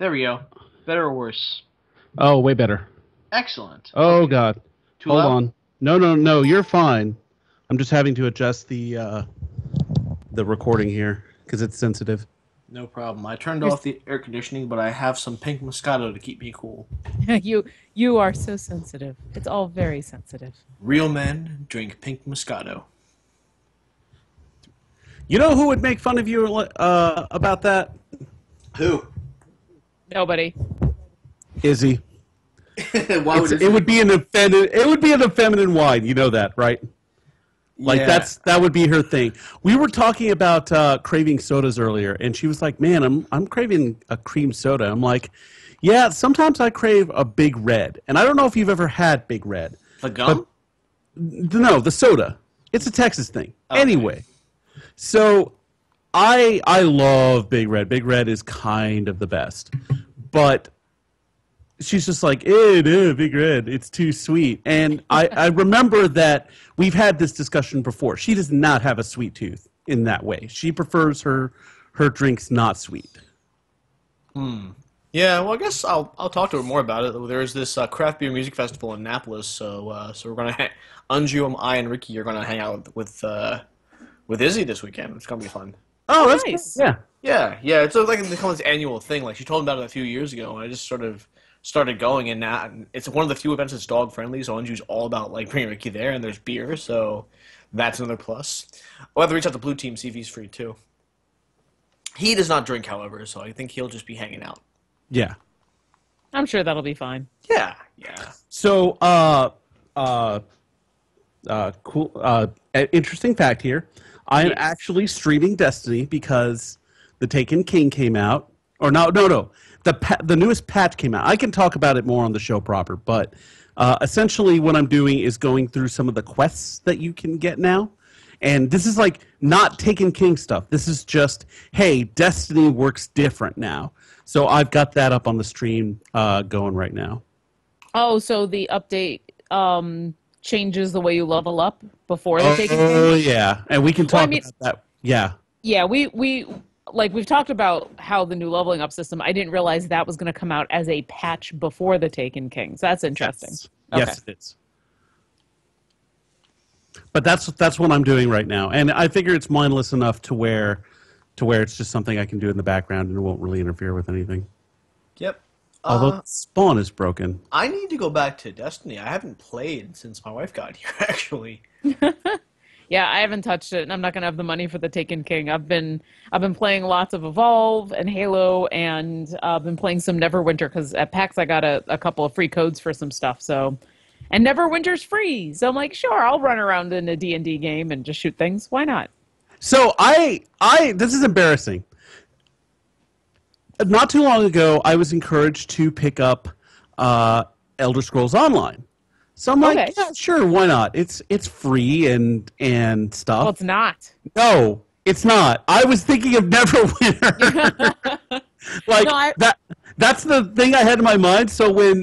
There we go. Better or worse? Oh, way better. Excellent. Oh, okay. God. Too Hold loud? On. No, no, no. You're fine. I'm just having to adjust the recording here because it's sensitive. No problem. I turned off the air conditioning, but I have some pink Moscato to keep me cool. You are so sensitive. It's all very sensitive. Real men drink pink Moscato. You know who would make fun of you about that? Who? Nobody. Izzy. It would be an effeminate wine. You know that, right? Like, yeah. That would be her thing. We were talking about craving sodas earlier, and she was like, man, I'm craving a cream soda. I'm like, yeah, sometimes I crave a Big Red. And I don't know if you've ever had Big Red. The gum? No, the soda. It's a Texas thing. Okay. Anyway, so I love Big Red. Big Red is kind of the best. But she's just like, ew, Big Red, it's too sweet. And I remember that we've had this discussion before. She does not have a sweet tooth in that way. She prefers her drinks not sweet. Hmm. Yeah, well, I guess I'll talk to her more about it. There is this craft beer music festival in Annapolis, so we're going to – Anju, I, and Riki are going to hang out with Izzy this weekend. It's going to be fun. Oh, that's nice. Cool. Yeah. Yeah. It's like it becomes an annual thing. Like, she told me about it a few years ago, and I just sort of – started going, and now it's one of the few events that's dog friendly. So Anju's all about like bringing Riki there, and there's beer, so that's another plus. We'll have to reach out to Blue Team, see if he's free too. He does not drink, however, so I think he'll just be hanging out. Yeah, I'm sure that'll be fine. Yeah. So, cool. Interesting fact here: I am actually streaming Destiny because the Taken King came out. Or no. The newest patch came out. I can talk about it more on the show proper, but essentially what I'm doing is going through some of the quests that you can get now. And this is like not Taken King stuff. This is just, hey, Destiny works different now. So I've got that up on the stream going right now. Oh, so the update changes the way you level up before the Taken King? Oh, yeah. And we can talk about that. Yeah. Yeah, we like, we've talked about how the new leveling up system, I didn't realize that was going to come out as a patch before the Taken King. So that's interesting. Yes, okay. Yes it is. But that's what I'm doing right now. And I figure it's mindless enough to where it's just something I can do in the background and it won't really interfere with anything. Yep. Although Spawn is broken. I need to go back to Destiny. I haven't played since my wife got here, actually. Yeah, I haven't touched it, and I'm not going to have the money for the Taken King. I've been playing lots of Evolve and Halo, and I've been playing some Neverwinter, because at PAX I got a couple of free codes for some stuff. So, and Neverwinter's free, so I'm like, sure, I'll run around in a D&D game and just shoot things. Why not? So I this is embarrassing. Not too long ago, I was encouraged to pick up Elder Scrolls Online. So I'm like, yeah, sure, why not? It's free and stuff. Well, it's not. No, it's not. I was thinking of Neverwinter. Like no, that's the thing I had in my mind. So when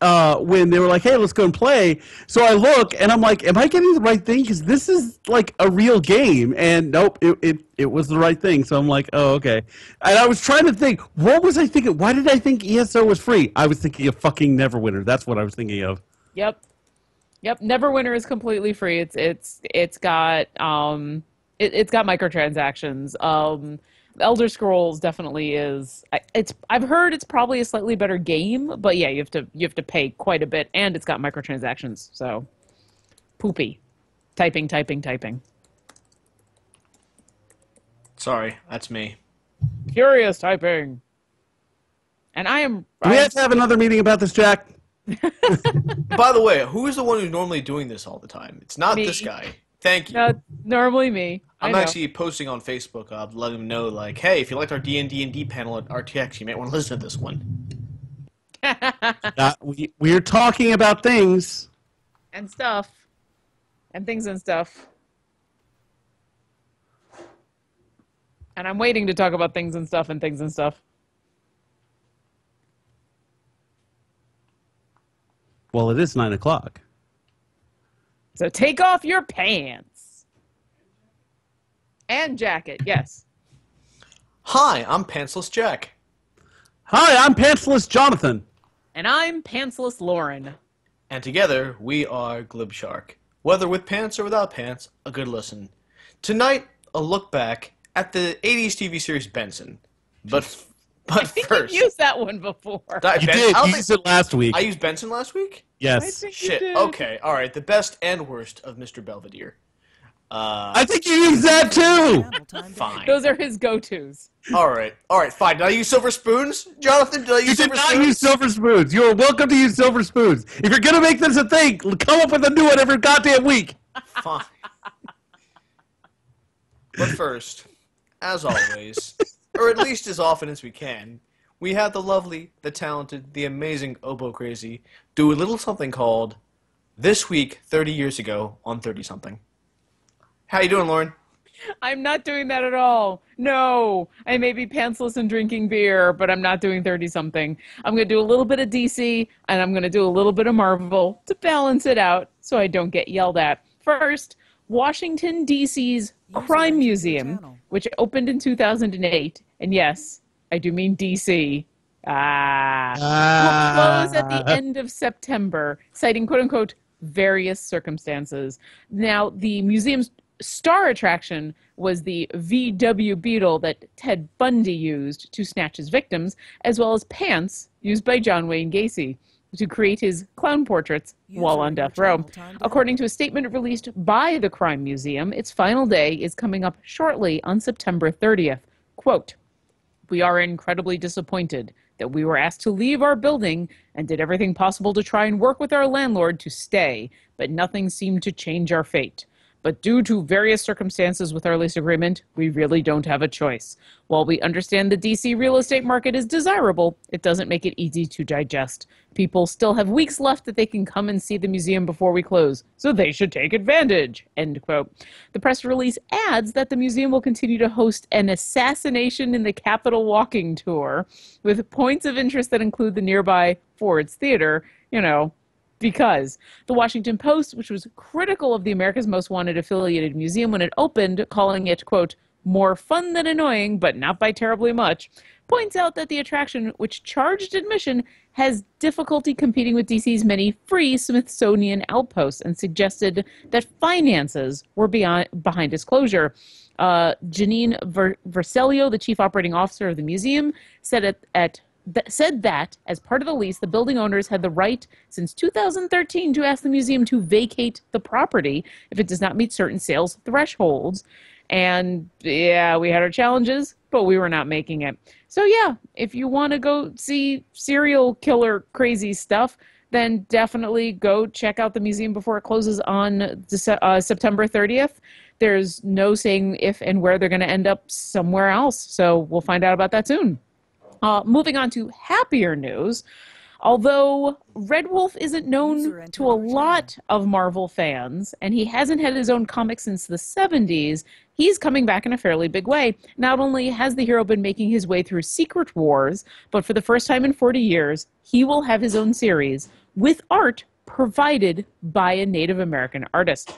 they were like, hey, let's go and play. So I look and I'm like, am I getting the right thing? Because this is like a real game. And nope, it was the right thing. So I'm like, oh, okay. And I was trying to think, what was I thinking? Why did I think ESO was free? I was thinking of fucking Neverwinter. That's what I was thinking of. Yep. Neverwinter is completely free. It's got microtransactions. Elder Scrolls definitely is. I've heard it's probably a slightly better game, but yeah, you have to pay quite a bit, and it's got microtransactions. So, poopy, typing. Sorry, that's me. Curious typing. And I am. We have to have another meeting about this, Jack. By the way, who is the one who's normally doing this all the time? It's not me. This guy. Thank you. No, normally me. I'm actually posting on Facebook. I'll let him know, like, hey, if you liked our D&D panel at RTX, you might want to listen to this one. We're talking about things. And stuff. And things and stuff. And I'm waiting to talk about things and stuff and things and stuff. Well, it is 9 o'clock. So take off your pants. And jacket, yes. Hi, I'm Pantsless Jack. Hi, I'm Pantsless Jonathan. And I'm Pantsless Lauren. And together, we are Glib Shark. Whether with pants or without pants, a good listen. Tonight, a look back at the 80s TV series Benson. But first... You've used that one before. You used it last week. I used Benson last week? Yes. Shit, okay, alright. The best and worst of Mr. Belvedere. I think you used that too! Fine. Those are his go-tos. Alright, fine. Did I use Silver Spoons? Jonathan, did I use Silver Spoons? You did not use Silver Spoons. You are welcome to use Silver Spoons. If you're going to make this a thing, come up with a new one every goddamn week. Fine. But first, as always, or at least as often as we can, we have the lovely, the talented, the amazing Oboe Crazy do a little something called This Week 30 Years Ago on 30-something. How you doing, Lauren? I'm not doing that at all. No, I may be pantsless and drinking beer, but I'm not doing 30-something. I'm going to do a little bit of DC, and I'm going to do a little bit of Marvel to balance it out so I don't get yelled at. First, Washington, DC's Crime Museum, which opened in 2008. And yes, I do mean DC. Will close at the end of September, citing, quote-unquote, various circumstances. Now, the museum's star attraction was the VW Beetle that Ted Bundy used to snatch his victims, as well as pants used by John Wayne Gacy to create his clown portraits while on death row. According to a statement released by the Crime Museum, its final day is coming up shortly on September 30th. Quote, "We are incredibly disappointed that we were asked to leave our building and did everything possible to try and work with our landlord to stay, but nothing seemed to change our fate. But due to various circumstances with our lease agreement, we really don't have a choice. While we understand the DC real estate market is desirable, it doesn't make it easy to digest. People still have weeks left that they can come and see the museum before we close, so they should take advantage." End quote. The press release adds that the museum will continue to host an assassination in the Capitol walking tour with points of interest that include the nearby Ford's Theater, you know, because the Washington Post, which was critical of the America's Most Wanted affiliated museum when it opened, calling it, quote, "more fun than annoying, but not by terribly much," points out that the attraction, which charged admission, has difficulty competing with DC's many free Smithsonian outposts, and suggested that finances were behind its closure. Janine Vercelio, the chief operating officer of the museum, said said that, as part of the lease, the building owners had the right since 2013 to ask the museum to vacate the property if it does not meet certain sales thresholds. And, yeah, we had our challenges, but we were not making it. So, yeah, if you want to go see serial killer crazy stuff, then definitely go check out the museum before it closes on September 30th. There's no saying if and where they're going to end up somewhere else, so we'll find out about that soon. Moving on to happier news, although Red Wolf isn't known to a lot of Marvel fans, and he hasn't had his own comic since the 70s, he's coming back in a fairly big way. Not only has the hero been making his way through Secret Wars, but for the first time in 40 years, he will have his own series with art provided by a Native American artist.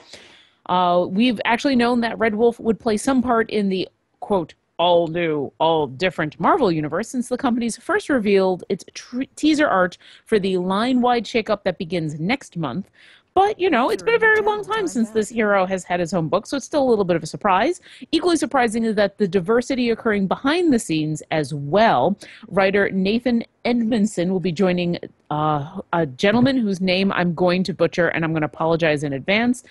We've actually known that Red Wolf would play some part in the, quote, all new, all different Marvel universe since the company's first revealed its teaser art for the line-wide shakeup that begins next month. But, you know, it's been a very long time since this hero has had his own book, so it's still a little bit of a surprise. Equally surprising is that the diversity occurring behind the scenes as well. Writer Nathan Edmondson will be joining a gentleman whose name I'm going to butcher, and I'm going to apologize in advance,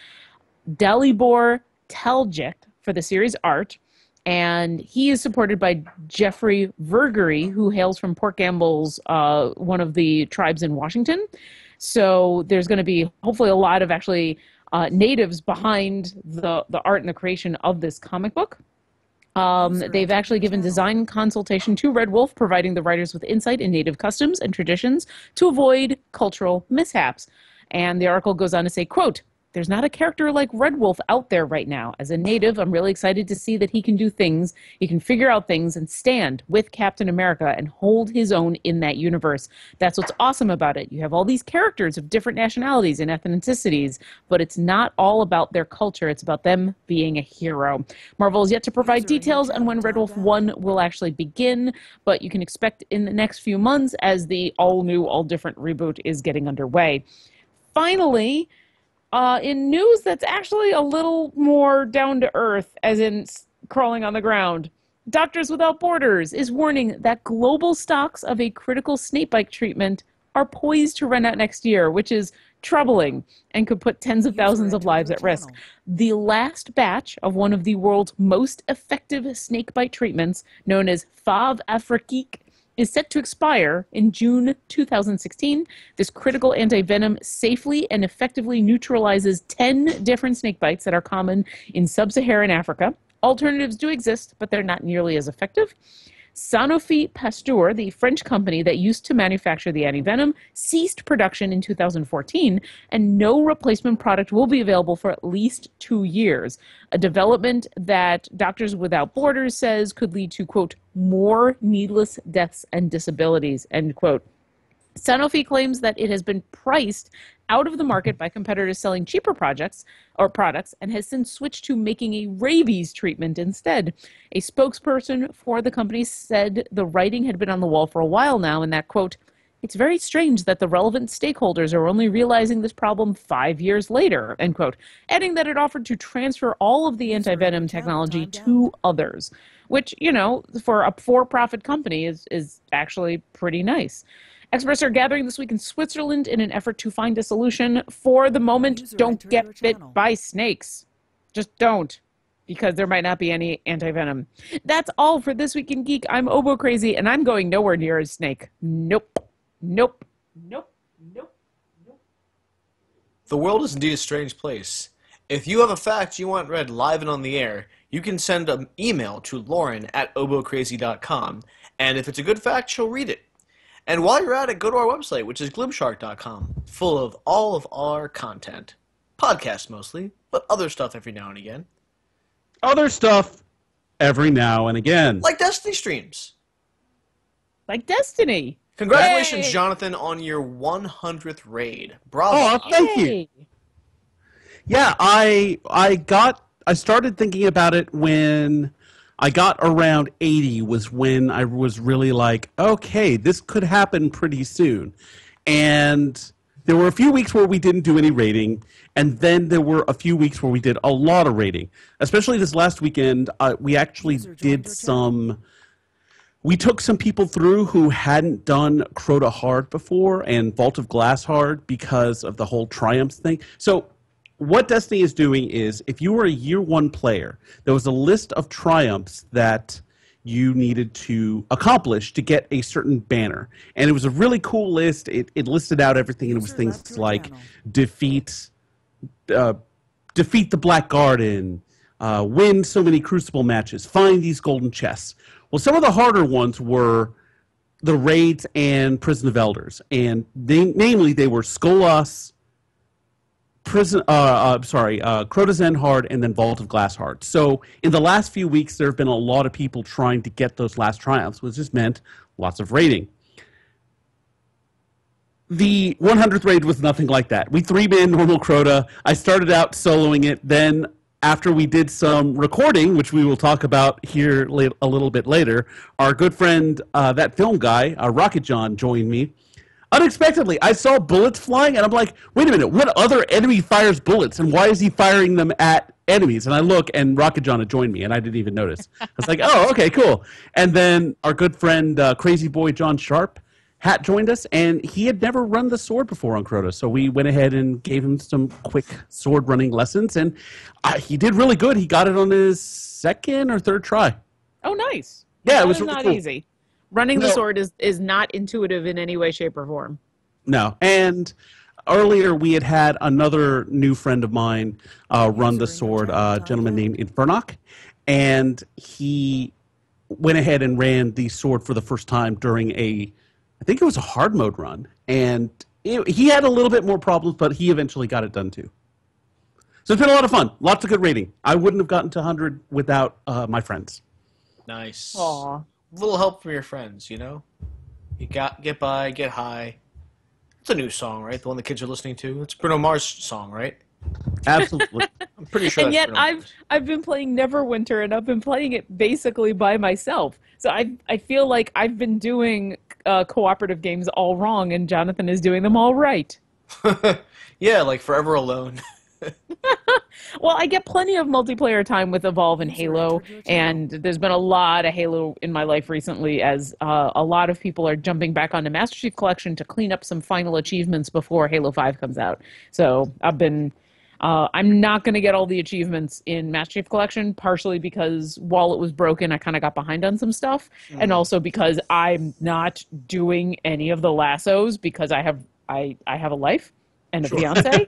Dalibor Taljic, for the series art. And he is supported by Jeffrey Vergery, who hails from Port Gamble's, one of the tribes in Washington. So there's going to be hopefully a lot of actually natives behind the art and the creation of this comic book. They've actually given design consultation to Red Wolf, providing the writers with insight in native customs and traditions to avoid cultural mishaps. And the article goes on to say, quote, There's not a character like Red Wolf out there right now. As a native, I'm really excited to see that he can do things. He can figure out things and stand with Captain America and hold his own in that universe. That's what's awesome about it. You have all these characters of different nationalities and ethnicities, but it's not all about their culture. It's about them being a hero. Marvel is yet to provide details on when Red Wolf 1 will actually begin, but you can expect in the next few months as the all-new, all-different reboot is getting underway. Finally, in news that's actually a little more down-to-earth, as in crawling on the ground, Doctors Without Borders is warning that global stocks of a critical snakebite treatment are poised to run out next year, which is troubling and could put tens of thousands of lives at risk. The last batch of one of the world's most effective snakebite treatments, known as Fave Africaine, is set to expire in June 2016. This critical anti-venom safely and effectively neutralizes 10 different snake bites that are common in sub-Saharan Africa. Alternatives do exist, but they're not nearly as effective. Sanofi Pasteur, the French company that used to manufacture the antivenom, ceased production in 2014, and no replacement product will be available for at least 2 years. A development that Doctors Without Borders says could lead to, quote, more needless deaths and disabilities, end quote. Sanofi claims that it has been priced out of the market by competitors selling cheaper products and has since switched to making a rabies treatment instead. A spokesperson for the company said the writing had been on the wall for a while now and that, quote, "It's very strange that the relevant stakeholders are only realizing this problem 5 years later," end quote, adding that it offered to transfer all of the anti-venom technology to others, which, you know, for a for-profit company is actually pretty nice. Experts are gathering this week in Switzerland in an effort to find a solution. For the moment, don't get bit by snakes. Just don't, because there might not be any anti-venom. That's all for This Week in Geek. I'm Oboe Crazy, and I'm going nowhere near a snake. Nope. Nope. Nope. Nope. Nope. The world is indeed a strange place. If you have a fact you want read live and on the air, you can send an email to lauren@oboecrazy.com, and if it's a good fact, she'll read it. And while you're at it, go to our website, which is glibshark.com, full of all of our content. Podcasts mostly, but other stuff every now and again. Other stuff every now and again. Like Destiny streams. Like Destiny. Congratulations, Jonathan, on your 100th raid. Bravo. Oh, thank you. Yeah, I started thinking about it when I got around 80 was when I was really like, okay, this could happen pretty soon. And there were a few weeks where we didn't do any raiding, and then there were a few weeks where we did a lot of raiding. Especially this last weekend, we actually did some... We took some people through who hadn't done Crota Hard before and Vault of Glass Hard because of the whole Triumphs thing. So... what Destiny is doing is, if you were a Year 1 player, there was a list of triumphs that you needed to accomplish to get a certain banner. And it was a really cool list. It listed out everything, and it was things like defeat the Black Garden, win so many Crucible matches, find these golden chests. Well, some of the harder ones were the raids and Prison of Elders. And namely, they were Skolas, Crota's End Hard, and then Vault of Glass Hard. So in the last few weeks, there have been a lot of people trying to get those last triumphs, which just meant lots of raiding. The 100th raid was nothing like that. We three-man normal Crota. I started out soloing it. Then after we did some recording, which we will talk about here a little bit later, our good friend, that film guy, Rocket John, joined me. Unexpectedly, I saw bullets flying, and I'm like, wait a minute, what other enemy fires bullets, and why is he firing them at enemies? And I look, and Rocket John had joined me, and I didn't even notice. I was like, oh, okay, cool. And then our good friend, Crazy Boy John Sharp, Hat, joined us, and he had never run the sword before on Crota, so we went ahead and gave him some quick sword-running lessons, and he did really good. He got it on his second or third try. Oh, nice. Yeah, it was really cool. Easy. Running the sword is not intuitive in any way, shape, or form. No. And earlier we had another new friend of mine run the sword, a gentleman named Infernock, and he went ahead and ran the sword for the first time during a, I think it was a hard mode run. And he had a little bit more problems, but he eventually got it done too. So it's been a lot of fun. Lots of good reading. I wouldn't have gotten to 100 without my friends. Nice. Aw. Little help from your friends, you know? You got get by, get high. It's a new song, right? The one the kids are listening to. It's Bruno Mars' song, right? Absolutely. I'm pretty sure. And yet I've been playing Neverwinter, and I've been playing it basically by myself. So I feel like I've been doing cooperative games all wrong, and Jonathan is doing them all right. Yeah, like forever alone. Well, I get plenty of multiplayer time with Evolve and Halo, and there's been a lot of Halo in my life recently, as a lot of people are jumping back onto Master Chief Collection to clean up some final achievements before Halo 5 comes out. So I've been, I'm not going to get all the achievements in Master Chief Collection, partially because while it was broken, I kind of got behind on some stuff, and also because I'm not doing any of the lassos because I have a life. And a fiance.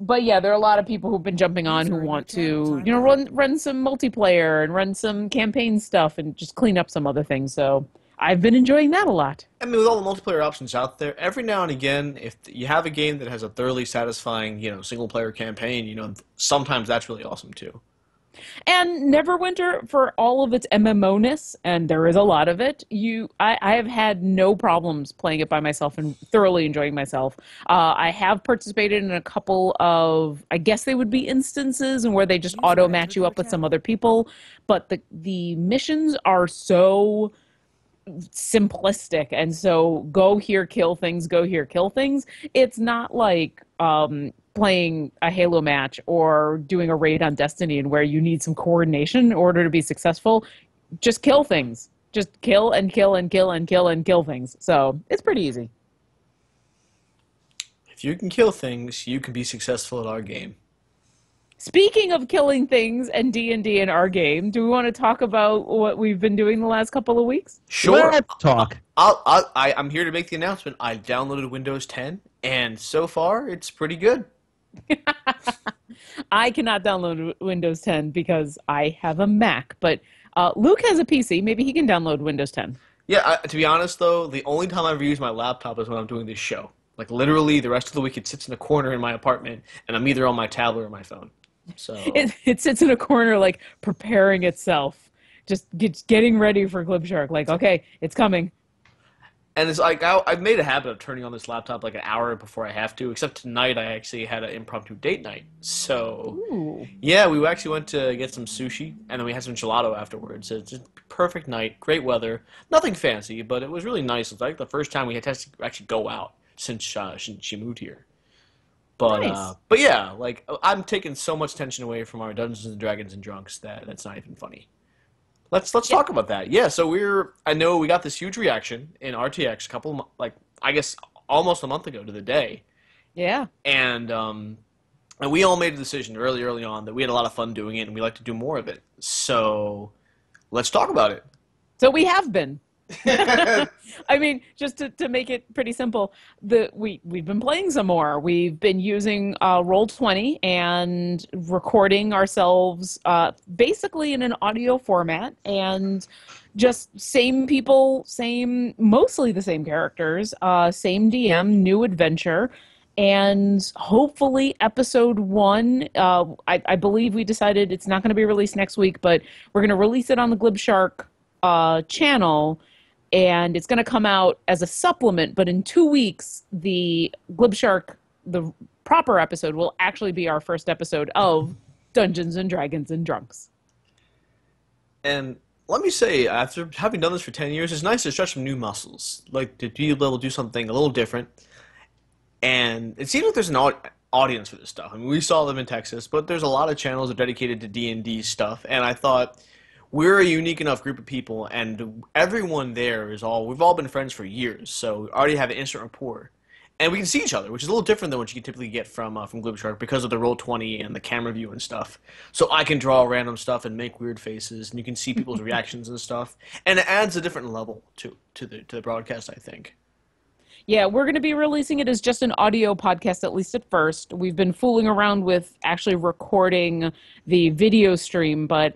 But yeah, there are a lot of people who've been jumping on who want to, you know, run some multiplayer and run some campaign stuff and just clean up some other things. So I've been enjoying that a lot. I mean, with all the multiplayer options out there, every now and again, if you have a game that has a thoroughly satisfying, you know, single player campaign, you know, sometimes that's really awesome too. And Neverwinter, for all of its MMO-ness, and there is a lot of it, I have had no problems playing it by myself and thoroughly enjoying myself. I have participated in a couple of, I guess they would be instances, and where they just auto-match you up with some other people, but the missions are so simplistic, and so go here, kill things, go here, kill things. It's not like playing a Halo match or doing a raid on Destiny, and where you need some coordination in order to be successful. Just kill things. Just kill and kill and kill and kill and kill things. So it's pretty easy. If you can kill things, you can be successful at our game. Speaking of killing things and D&D in our game, do we want to talk about what we've been doing the last couple of weeks? Sure. Let's talk. I'm here to make the announcement. I downloaded Windows 10, and so far it's pretty good. I cannot download Windows 10 because I have a Mac, but Luke has a PC. Maybe he can download Windows 10. Yeah, to be honest, though, the only time I ever use my laptop is when I'm doing this show. Like, literally, the rest of the week it sits in a corner in my apartment, and I'm either on my tablet or my phone. So it sits in a corner, like, preparing itself, just getting ready for Glib Shark. Like, okay, it's coming. And it's like, I've made a habit of turning on this laptop like an hour before I have to, except tonight I actually had an impromptu date night. So, ooh. Yeah, we actually went to get some sushi, and then we had some gelato afterwards. It's a perfect night, great weather, nothing fancy, but it was really nice. It's like the first time we had to actually go out since she moved here. But, nice. But yeah, like, I'm taking so much tension away from our Dungeons and Dragons and Drunks that that's not even funny. Let's talk about that. Yeah, so I know we got this huge reaction in RTX a couple, like, I guess almost a month ago to the day. Yeah. And we all made a decision early on that we had a lot of fun doing it, and we like to do more of it. So let's talk about it. So we have been. I mean, just to make it pretty simple, we've been playing some more. We've been using Roll20 and recording ourselves basically in an audio format, and just same people, mostly the same characters, same DM, new adventure. And hopefully episode 1, I believe we decided it's not going to be released next week, but we're going to release it on the Glib Shark channel. And it's going to come out as a supplement, but in 2 weeks, the Glib Shark, the proper episode, will actually be our first episode of Dungeons and Dragons and Drunks. And let me say, after having done this for 10 years, it's nice to stretch some new muscles, like to be able to do something a little different. And it seems like there's an audience for this stuff. I mean, we saw them in Texas, but there's a lot of channels that are dedicated to D&D stuff, and I thought, we're a unique enough group of people, and everyone there is we've all been friends for years, so we already have an instant rapport. And we can see each other, which is a little different than what you can typically get from Glib Shark because of the Roll20 and the camera view and stuff. So I can draw random stuff and make weird faces, and you can see people's reactions and stuff. And it adds a different level to the broadcast, I think. Yeah, we're going to be releasing it as just an audio podcast, at least at first. We've been fooling around with actually recording the video stream, but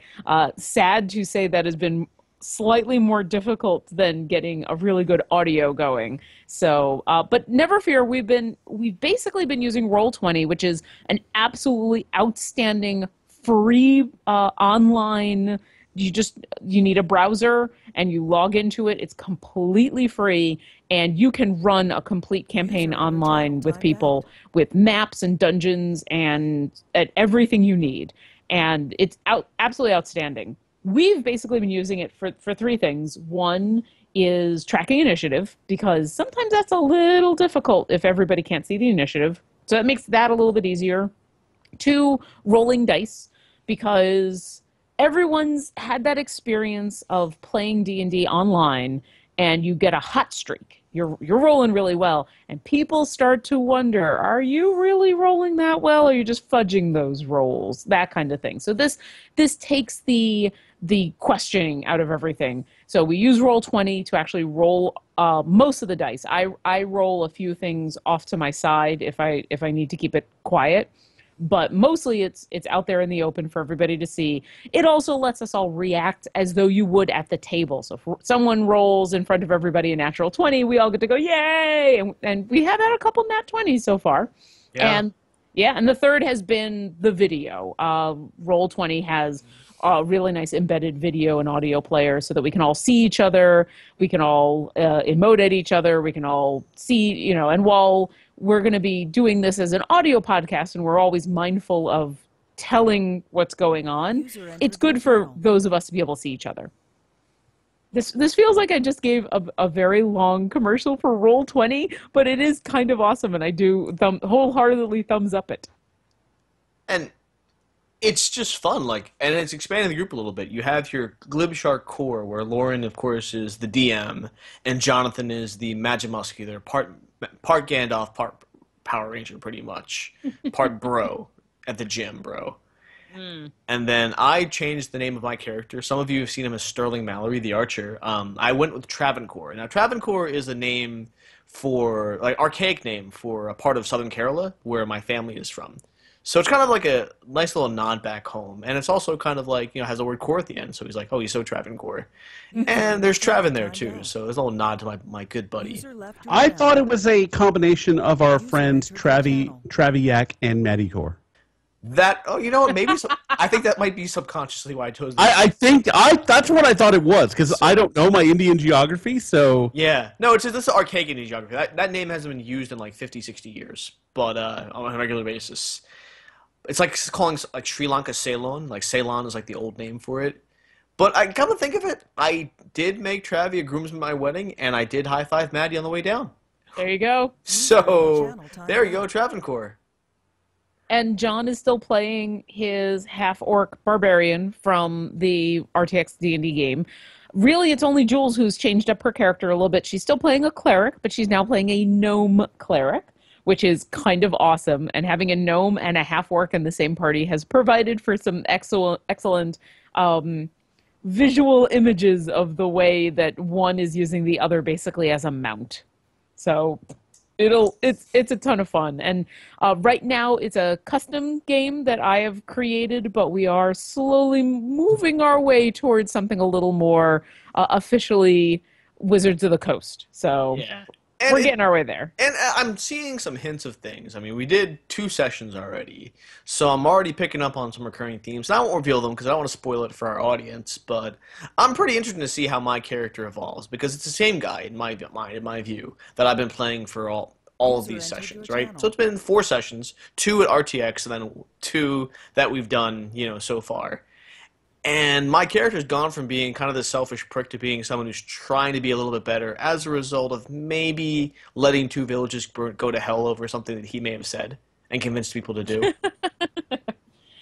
sad to say that has been slightly more difficult than getting a really good audio going. So, but never fear, we've basically been using Roll20, which is an absolutely outstanding free online. You need a browser and you log into it. It's completely free, and you can run a complete campaign online with people with maps and dungeons and everything you need. And it's absolutely outstanding. We've basically been using it for three things. One is tracking initiative, because sometimes that's a little difficult if everybody can't see the initiative. So it makes that a little bit easier. Two, rolling dice, because everyone's had that experience of playing D&D online and you get a hot streak. You're rolling really well, and people start to wonder, are you really rolling that well, or are you just fudging those rolls? That kind of thing. So this takes the questioning out of everything. So we use Roll20 to actually roll most of the dice. I roll a few things off to my side if I need to keep it quiet, but mostly it's out there in the open for everybody to see. It also lets us all react as though you would at the table. So if someone rolls in front of everybody a natural 20, we all get to go, yay! And we have had a couple nat 20s so far. Yeah. And the third has been the video. Roll20 has a really nice embedded video and audio player so that we can all see each other, we can all emote at each other, we can all see, you know, and while we're going to be doing this as an audio podcast, and we're always mindful of telling what's going on, it's good for those of us to be able to see each other. This feels like I just gave a very long commercial for Roll20, but it is kind of awesome, and I do wholeheartedly thumbs up it. And it's just fun, and it's expanding the group a little bit. You have your Glib Shark core, where Lauren, of course, is the DM, and Jonathan is the Magimuscular, part Gandalf, part Power Ranger, pretty much. Part bro at the gym, bro. Mm. And then I changed the name of my character. Some of you have seen him as Sterling Mallory, the archer. I went with Travancore. Now, Travancore is a name for, archaic name for a part of Southern Kerala where my family is from. So it's kind of like a nice little nod back home. And it's also kind of like, you know, has the word core at the end. So he's like, oh, he's so Travancore. And there's Trav in there, too. So there's a little nod to my good buddy. I thought it was a combination of our friends Traviak and Matty Core. That, oh, you know what, maybe, I think that might be subconsciously why I chose that. I think that's what I thought it was, because I don't know my Indian geography, so. Yeah, no, it's just, this is archaic Indian geography. That name hasn't been used in like 50, 60 years, but on a regular basis. It's like calling Sri Lanka Ceylon. Ceylon is the old name for it. But I come to think of it, I did make Travi a groomsman at my wedding, and I did high-five Maddie on the way down. There you go. So, there you go, Travancore. And John is still playing his half-orc barbarian from the RTX D&D game. Really, it's only Jules who's changed up her character a little bit. She's still playing a cleric, but she's now playing a gnome cleric, which is kind of awesome. And having a gnome and a half-orc in the same party has provided for some excellent visual images of the way that one is using the other basically as a mount. So it's a ton of fun. And right now it's a custom game that I have created, but we are slowly moving our way towards something a little more officially Wizards of the Coast. So yeah. And we're getting our way there. And I'm seeing some hints of things. I mean, we did 2 sessions already, so I'm already picking up on some recurring themes. And I won't reveal them because I don't want to spoil it for our audience, but I'm pretty interested to see how my character evolves, because it's the same guy, in my view, that I've been playing for all of these sessions, right? So it's been 4 sessions, 2 at RTX and then 2 that we've done, you know, so far. And my character's gone from being kind of the selfish prick to being someone who's trying to be a little bit better as a result of maybe letting 2 villages go to hell over something that he may have said and convinced people to do.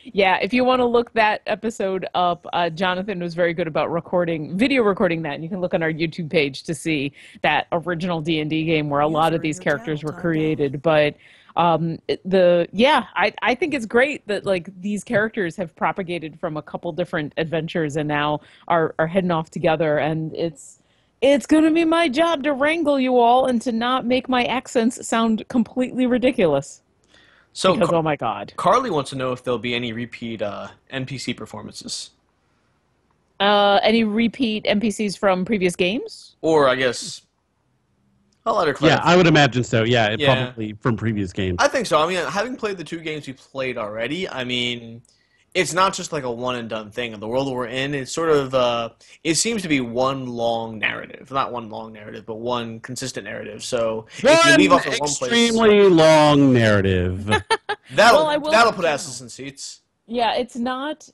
Yeah, if you want to look that episode up, Jonathan was very good about video recording that, and you can look on our YouTube page to see that original D&D game where a lot of these characters were created, but I think it's great that these characters have propagated from a couple different adventures and now are heading off together, and it's gonna be my job to wrangle you all and to not make my accents sound completely ridiculous. So because, oh my God, Carly wants to know if there'll be any repeat NPC performances. Any repeat NPCs from previous games? Or, I guess, a lot of classes. Yeah, I would imagine so. Yeah, probably from previous games. I think so. I mean, having played the two games we played already, I mean, it's not just like a one-and-done thing. In the world that we're in, it's sort of it seems to be one long narrative. Not one long narrative, but one consistent narrative. So if you leave off at one place... extremely long narrative. That'll put asses in seats. Yeah, it's not...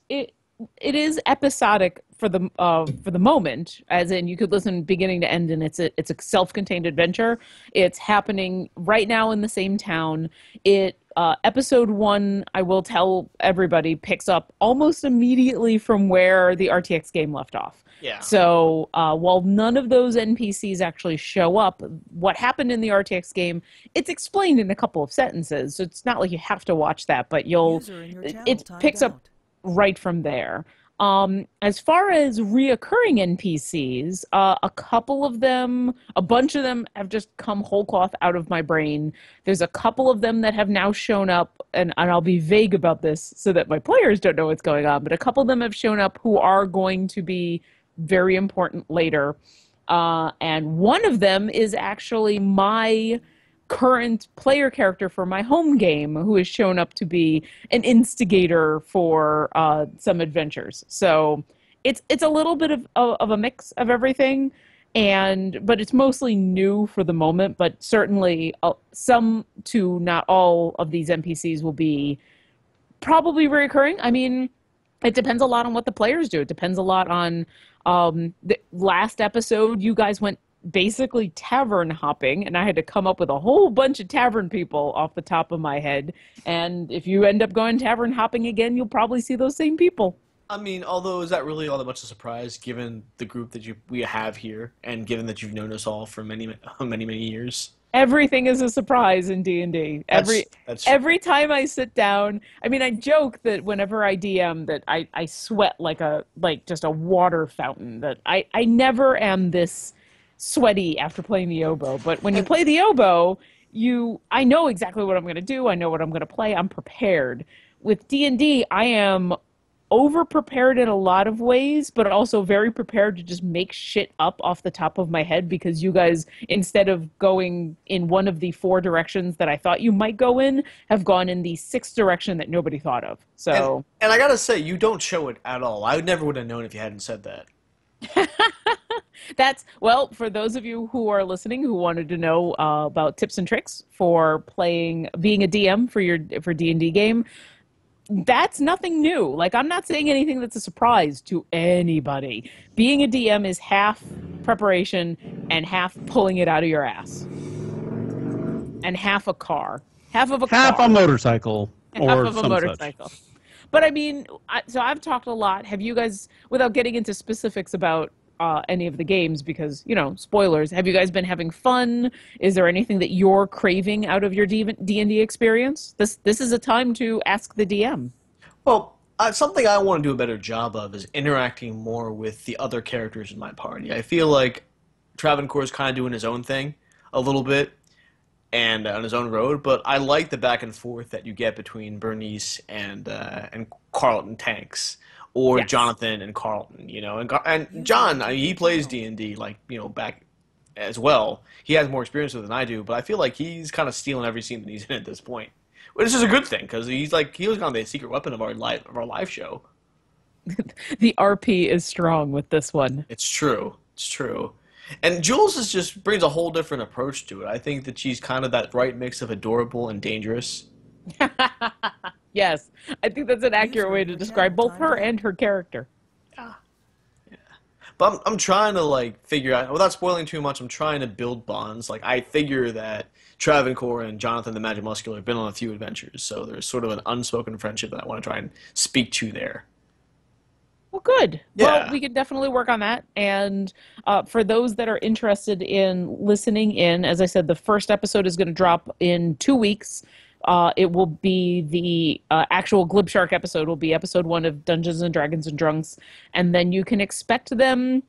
It is episodic for the moment, as in you could listen beginning to end, and it's a self-contained adventure. It's happening right now in the same town. Episode one, I will tell everybody, picks up almost immediately from where the RTX game left off. Yeah. So while none of those NPCs actually show up, what happened in the RTX game, it's explained in a couple of sentences. So it's not like you have to watch that, but it picks up right from there. As far as reoccurring NPCs, a couple of them, a bunch of them have just come whole cloth out of my brain. There's a couple of them that have now shown up, and I'll be vague about this so that my players don't know what's going on, but a couple of them have shown up who are going to be very important later. And one of them is actually my current player character for my home game, who has shown up to be an instigator for some adventures. So it's a little bit of a mix of everything, but it's mostly new for the moment. But certainly some to not all of these NPCs will be probably recurring. I mean, it depends a lot on what the players do. It depends a lot on the last episode. You guys went basically tavern hopping, and I had to come up with a whole bunch of tavern people off the top of my head, and if you end up going tavern hopping again, you'll probably see those same people. I mean, although, is that really all that much of a surprise given the group that we have here, and given that you've known us all for many years? Everything is a surprise in D&D. Every time I sit down, I mean, I joke that whenever I DM that I sweat like just a water fountain, that I never am this sweaty after playing the oboe, but when you play the oboe, I know exactly what I'm going to do. I know what I'm going to play. I'm prepared. With D&D, I am over prepared in a lot of ways, but also very prepared to just make shit up off the top of my head, because you guys, instead of going in one of the 4 directions that I thought you might go in, have gone in the 6th direction that nobody thought of. So, and I gotta say, you don't show it at all. I never would have known if you hadn't said that. Well, for those of you who are listening who wanted to know about tips and tricks for being a DM for your D&D game, that's nothing new. Like, I'm not saying anything that's a surprise to anybody. Being a DM is half preparation and half pulling it out of your ass, and half a car, half a motorcycle, or half of a motorcycle. Such. But I mean, so I've talked a lot. Have you guys, without getting into specifics about any of the games, because, you know, spoilers, have you guys been having fun? Is there anything that you're craving out of your D&D experience? This is a time to ask the DM. Well, something I want to do a better job of is interacting more with the other characters in my party. I feel like Travancore is kind of doing his own thing a little bit, and on his own road, but I like the back and forth that you get between Bernice and Carlton Tanks, or Jonathan and Carlton, you know, and John. I mean, he plays D&D, like, you know, back as well. He has more experience with it than I do, but I feel like he's kind of stealing every scene that he's in at this point, which is a good thing, because he's like, he was kind of the secret weapon of our live show. The RP is strong with this one. It's true. It's true. And Jules just brings a whole different approach to it. I think that she's kind of that right mix of adorable and dangerous. Yes. I think that's an accurate way to describe both her and her character. Yeah. Yeah. But I'm trying to, like, figure out, without spoiling too much, I'm trying to build bonds. Like, I figure that Travancore and Jonathan the Magic Muscular have been on a few adventures, so there's sort of an unspoken friendship that I want to try and speak to there. Well, good. Yeah. Well, we can definitely work on that. And for those that are interested in listening in, as I said, the first episode is going to drop in 2 weeks. It will be the actual Glib Shark episode. Will be episode 1 of Dungeons and Dragons and Drunks. And then you can expect them.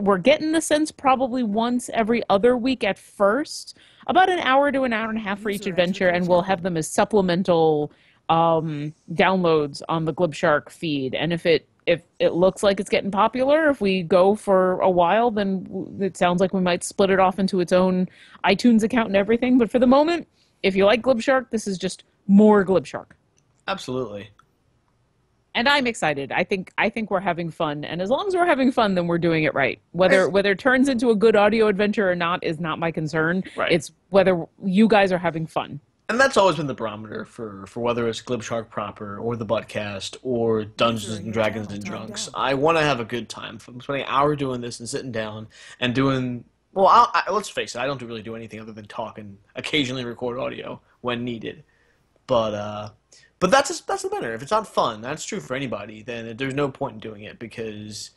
We're getting the sense probably once every other week at first, about an hour to an hour and a half for each adventure. And we'll have them as supplemental downloads on the Glib Shark feed, and if it if it looks like it's getting popular, if we go for a while, then it sounds like we might split it off into its own iTunes account and everything. But for the moment, if you like Glib Shark, this is just more Glib Shark. Absolutely. And I'm excited. I think we're having fun, and as long as we're having fun, then we're doing it right. Whether it turns into a good audio adventure or not is not my concern. Right. It's whether you guys are having fun. And that's always been the barometer for whether it's Glib Shark proper or the Budcast or Dungeons and Dragons and Drunks. I want to have a good time. If I'm spending an hour doing this and sitting down and doing well. Let's face it. I don't really do anything other than talk and occasionally record audio when needed. But that's the better. If it's not fun, that's true for anybody, then there's no point in doing it, because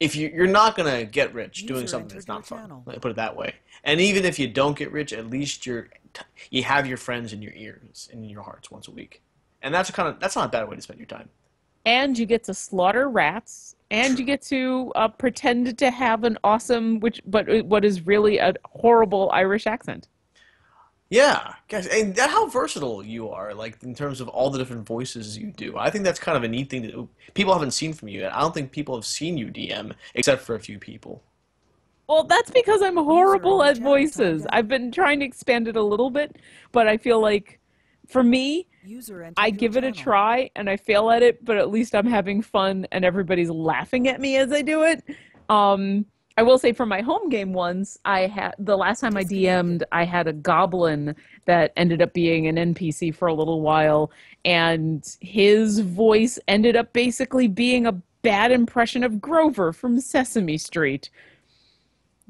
if you're not going to get rich doing something that's not fun. Let me put it that way. And even if you don't get rich, at least you have your friends in your ears and in your hearts once a week. And that's not a bad way to spend your time. And you get to slaughter rats, and you get to pretend to have an awesome, what is really a horrible Irish accent. Yeah, guys, and that's how versatile you are, like, in terms of all the different voices you do. I think that's kind of a neat thing that people haven't seen from you yet. I don't think people have seen you DM, except for a few people. Well, that's because I'm horrible at voices. I've been trying to expand it a little bit, but I feel like, for me, I give it a try, and I fail at it, but at least I'm having fun, and everybody's laughing at me as I do it. I will say, for my home game ones, the last time I DM'd, I had a goblin that ended up being an NPC for a little while, and his voice ended up basically being a bad impression of Grover from Sesame Street.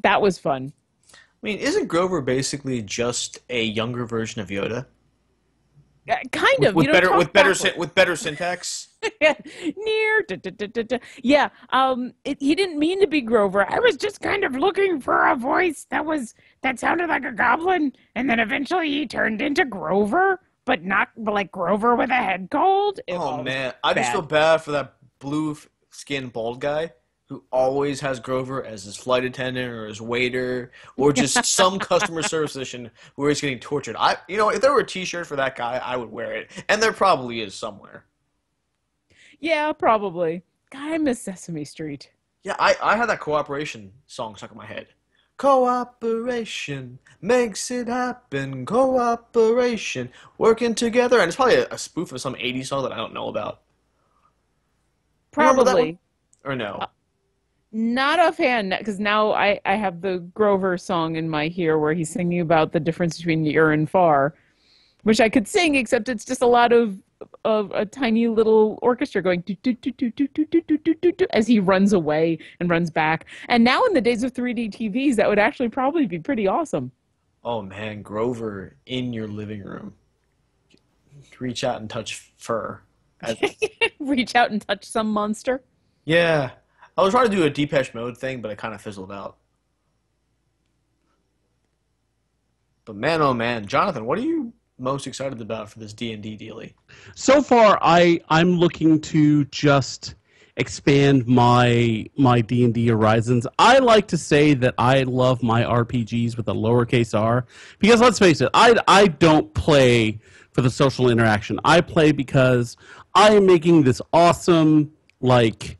That was fun. I mean, isn't Grover basically just a younger version of Yoda? Kind of. With better syntax. Yeah. He didn't mean to be Grover. I was just kind of looking for a voice that sounded like a goblin, and then eventually he turned into Grover, but not like Grover with a head cold. Oh man, I just feel bad for that blue-skinned bald guy who always has Grover as his flight attendant or his waiter or just some customer service position where he's getting tortured. You know, if there were a T-shirt for that guy, I would wear it, and there probably is somewhere. Yeah, probably. God, I miss Sesame Street. Yeah, I had that cooperation song stuck in my head. Cooperation makes it happen. Cooperation, working together. And it's probably a spoof of some 80s song that I don't know about. Probably. Or no? Not offhand, because now I have the Grover song in my ear where he's singing about the difference between near and far, which I could sing, except it's just a lot of a tiny little orchestra going do, do, do, do, do, do, do, do, do, as he runs away and runs back. And now in the days of 3D TVs, that would actually probably be pretty awesome. Oh, man, Grover in your living room. Reach out and touch fur. Reach out and touch some monster. Yeah. I was trying to do a Depeche Mode thing, but it kind of fizzled out. But man, oh, man. Jonathan, what are you most excited about for this D&D daily? So far, I'm looking to just expand my D&D horizons. I like to say that I love my RPGs with a lowercase r, because let's face it, I don't play for the social interaction. I play because I am making this awesome, like,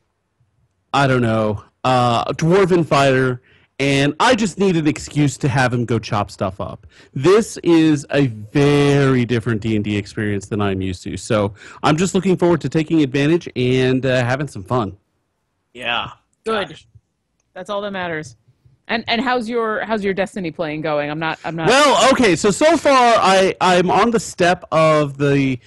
I don't know, dwarven fighter, and I just need an excuse to have him go chop stuff up. This is a very different D&D experience than I'm used to. So I'm just looking forward to taking advantage and having some fun. Yeah. Good. Gosh. That's all that matters. And how's your Destiny playing going? I'm not. Well, okay. So far I'm on the step of the.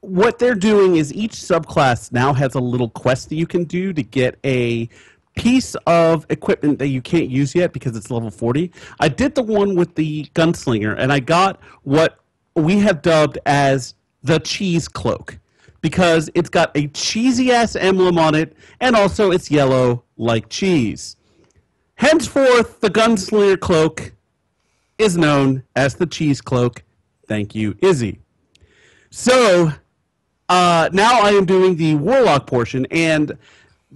What they're doing is each subclass now has a little quest that you can do to get a piece of equipment that you can't use yet because it's level 40. I did the one with the gunslinger, and I got what we have dubbed as the cheese cloak, because it's got a cheesy-ass emblem on it, and also it's yellow like cheese. Henceforth, the gunslinger cloak is known as the cheese cloak. Thank you, Izzy. So now I am doing the warlock portion, and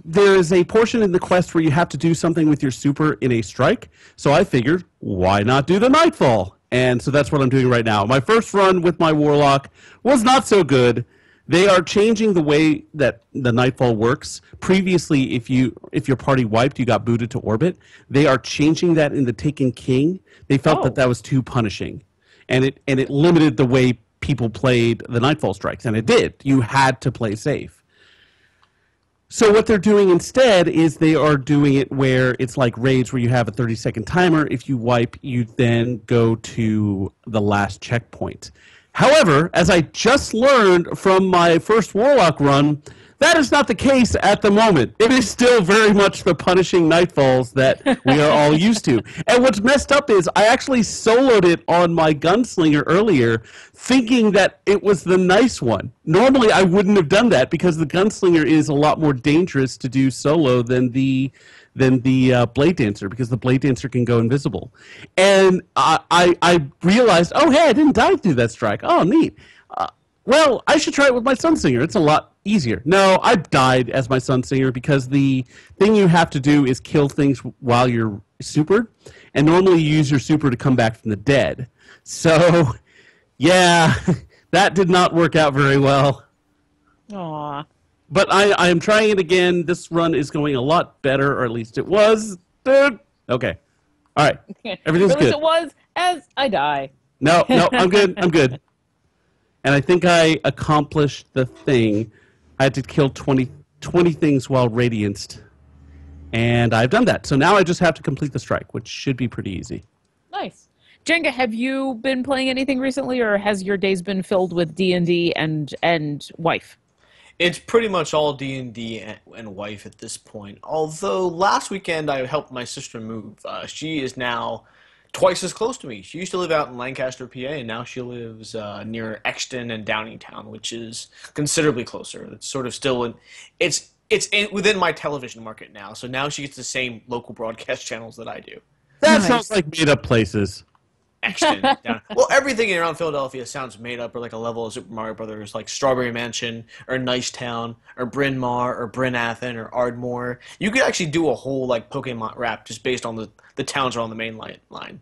there is a portion in the quest where you have to do something with your super in a strike, so I figured, why not do the Nightfall? And so that's what I'm doing right now. My first run with my warlock was not so good, They are changing the way that the Nightfall works. Previously, if your party wiped, you got booted to orbit. They are changing that in the Taken King. They felt that was too punishing, and it limited the way people played the Nightfall strikes, and it did. You had to play safe. So what they're doing instead is they are doing it where it's like raids where you have a 30-second timer. If you wipe, you then go to the last checkpoint. However, as I just learned from my first Warlock run, that is not the case at the moment. It is still very much the punishing Nightfalls that we are all used to. And what's messed up is I actually soloed it on my Gunslinger earlier thinking that it was the nice one. Normally, I wouldn't have done that because the Gunslinger is a lot more dangerous to do solo than the Blade Dancer, because the Blade Dancer can go invisible. And I realized, oh, hey, I didn't die through that strike. Oh, neat. Well, I should try it with my Sunsinger. It's a lot easier. No, I died as my Sunsinger because the thing you have to do is kill things while you're supered, and normally you use your super to come back from the dead. So, yeah, that did not work out very well. Aww. But I am trying it again. This run is going a lot better, or at least it was. Okay. All right. Everything's good. At least it was as I die. No, I'm good. I'm good. And I think I accomplished the thing. I had to kill 20 things while radianced. And I've done that. So now I just have to complete the strike, which should be pretty easy. Nice. Jenga, have you been playing anything recently, or has your days been filled with D&D and wife? It's pretty much all D&D and wife at this point. Although last weekend I helped my sister move. She is now twice as close to me. She used to live out in Lancaster, PA, and now she lives near Exton and Downingtown, which is considerably closer. It's sort of still in, it's within my television market now. So now she gets the same local broadcast channels that I do. That sounds like made-up places. Exton. Well, everything around Philadelphia sounds made up, or like a level of Super Mario Brothers, like Strawberry Mansion, or Nice Town, or Bryn Mawr, or Bryn Athyn, or Ardmore. You could actually do a whole like Pokemon rap just based on the towns around the main line.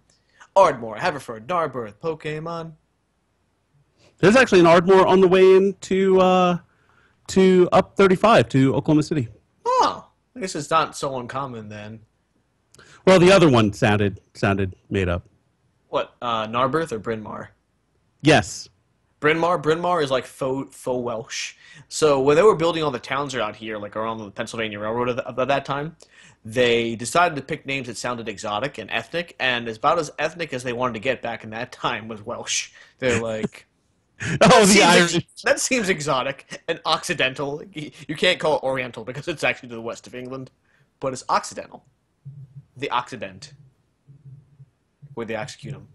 Ardmore, Haverford, Narberth, Pokemon. There's actually an Ardmore on the way into to up 35 to Oklahoma City. Oh, I guess it's not so uncommon then. Well, the other one sounded made up. What, Narberth or Bryn Mawr? Yes. Bryn Mawr? Bryn Mawr is like faux Welsh. So when they were building all the towns out here, like around the Pennsylvania Railroad at that time, they decided to pick names that sounded exotic and ethnic, and about as ethnic as they wanted to get back in that time was Welsh. They're like, that seems exotic and occidental. You can't call it oriental because it's actually to the west of England, but it's occidental. The Occident, where they execute them.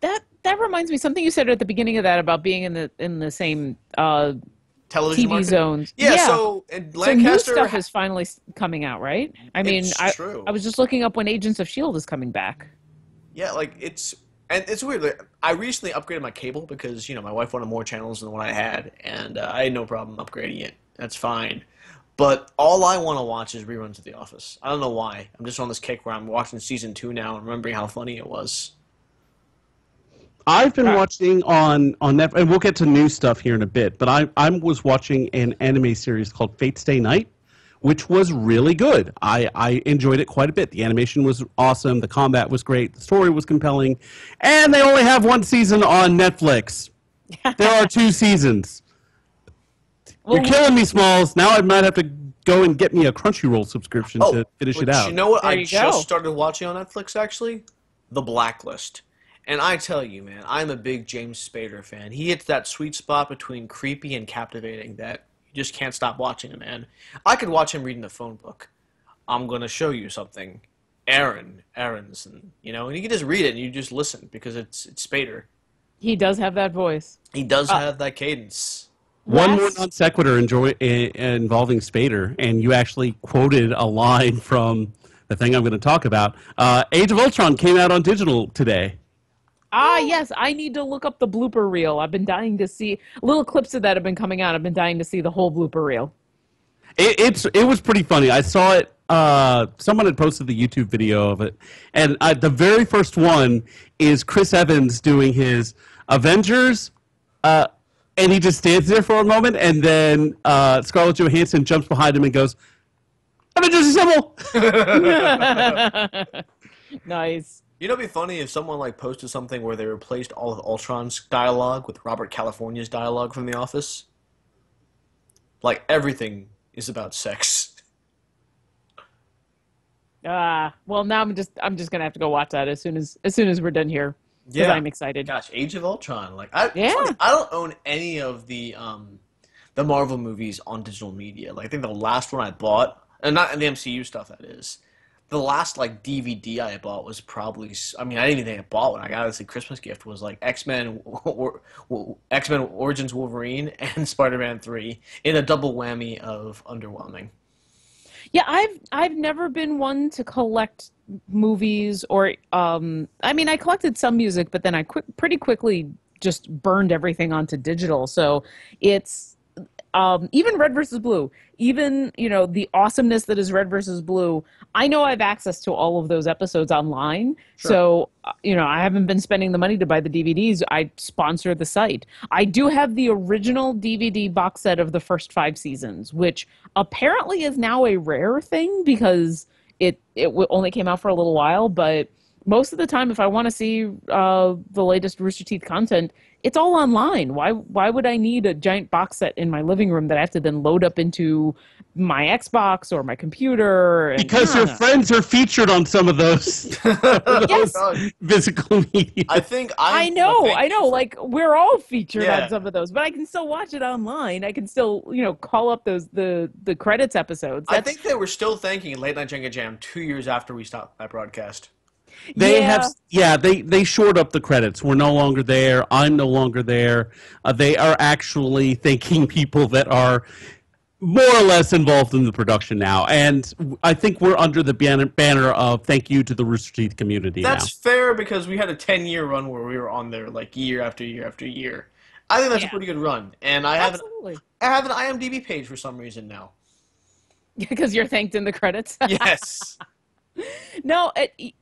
That reminds me something you said at the beginning of that about being in the same television TV market zones. Yeah. So Lancaster, new stuff is finally coming out, right? I mean, I was just looking up when Agents of S.H.I.E.L.D. is coming back. Yeah, like it's weird. Like, I recently upgraded my cable because my wife wanted more channels than the one I had, and I had no problem upgrading it. That's fine. But all I want to watch is reruns of The Office. I don't know why. I'm just on this kick where I'm watching season 2 now and remembering how funny it was. I've been watching on Netflix, and we'll get to new stuff here in a bit, but I was watching an anime series called Fate Stay Night, which was really good. I enjoyed it quite a bit. The animation was awesome. The combat was great. The story was compelling. And they only have one season on Netflix. There are 2 seasons. You're killing me, Smalls. Now I might have to go and get me a Crunchyroll subscription to finish it out. You know what I just started watching on Netflix, actually? The Blacklist. And I tell you, man, I'm a big James Spader fan. He hits that sweet spot between creepy and captivating that you just can't stop watching him, man. I could watch him reading the phone book. I'm going to show you something. Aronson, and you can just read it and you just listen because it's Spader. He does have that voice. He does have that cadence. One more non sequitur involving Spader, and you actually quoted a line from the thing I'm going to talk about. Age of Ultron came out on digital today. Ah, yes. I need to look up the blooper reel. I've been dying to see. Little clips of that have been coming out. I've been dying to see the whole blooper reel. It was pretty funny. I saw it. Someone had posted the YouTube video of it. And the very first one is Chris Evans doing his Avengers And he just stands there for a moment, and then Scarlett Johansson jumps behind him and goes, "I'm a disassemble." Nice. You know, it'd be funny if someone like posted something where they replaced all of Ultron's dialogue with Robert California's dialogue from The Office. Like, everything is about sex. Well, now I'm just gonna have to go watch that as soon as we're done here. Yeah, I'm excited. Gosh, Age of Ultron. Like, I don't own any of the Marvel movies on digital media. Like, I think the last one I bought, and not in the MCU stuff, that is. The last like DVD I bought was probably, I mean, I didn't even think I bought one. I got it as a Christmas gift. Was like X-Men Origins Wolverine and Spider-Man 3 in a double whammy of underwhelming. Yeah, I've never been one to collect movies or I mean, I collected some music, but then I pretty quickly just burned everything onto digital. So it's even Red versus Blue, even, you know, the awesomeness that is Red versus Blue, I know I have access to all of those episodes online. Sure. So, you know, I haven't been spending the money to buy the DVDs. I sponsor the site. I do have the original DVD box set of the first 5 seasons, which apparently is now a rare thing because it only came out for a little while. But most of the time, if I want to see the latest Rooster Teeth content, it's all online. Why would I need a giant box set in my living room that I have to then load up into my Xbox or my computer? And, because your friends are featured on some of those, yes. Physical media. I know. Like, we're all featured on some of those, but I can still watch it online. I can still, you know, call up the credits episodes. I think they were still thanking Late Night Jenga Jam 2 years after we stopped that broadcast. They have, they shored up the credits. We're no longer there. I'm no longer there. They are actually thanking people that are more or less involved in the production now. And I think we're under the banner of thank you to the Rooster Teeth community. That's fair, because we had a 10-year run where we were on there like year after year after year. I think that's a pretty good run. And I have an IMDb page for some reason now. Because you're thanked in the credits? Yes. No,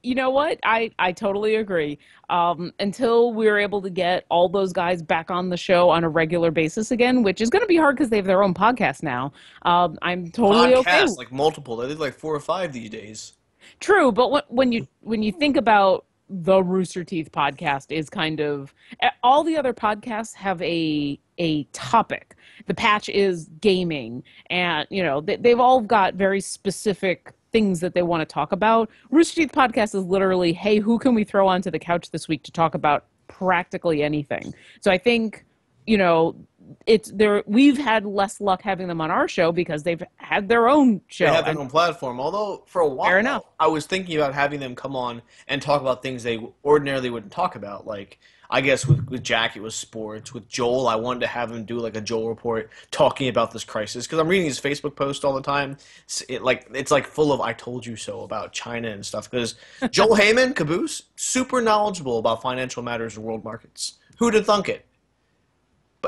you know what? I totally agree. Until we're able to get all those guys back on the show on a regular basis again, which is going to be hard because they have their own podcast now. I'm totally okay. Podcasts, like multiple. They did like 4 or 5 these days. True, but when you think about the Rooster Teeth podcast, is kind of all the other podcasts have a topic. The Patch is gaming, and you know they've all got very specific things that they want to talk about. Rooster Teeth podcast is literally, hey, who can we throw onto the couch this week to talk about practically anything? So I think, you know, it's there. We've had less luck having them on our show because they've had their own show. They have their own platform. Although for a while, fair enough, I was thinking about having them come on and talk about things they ordinarily wouldn't talk about. Like, I guess with Jack, it was sports. With Joel, I wanted to have him do like a Joel report talking about this crisis, because I'm reading his Facebook post all the time. It's like full of "I told you so" about China and stuff. Because Joel Heyman, Caboose, super knowledgeable about financial matters and world markets. Who'd have thunk it?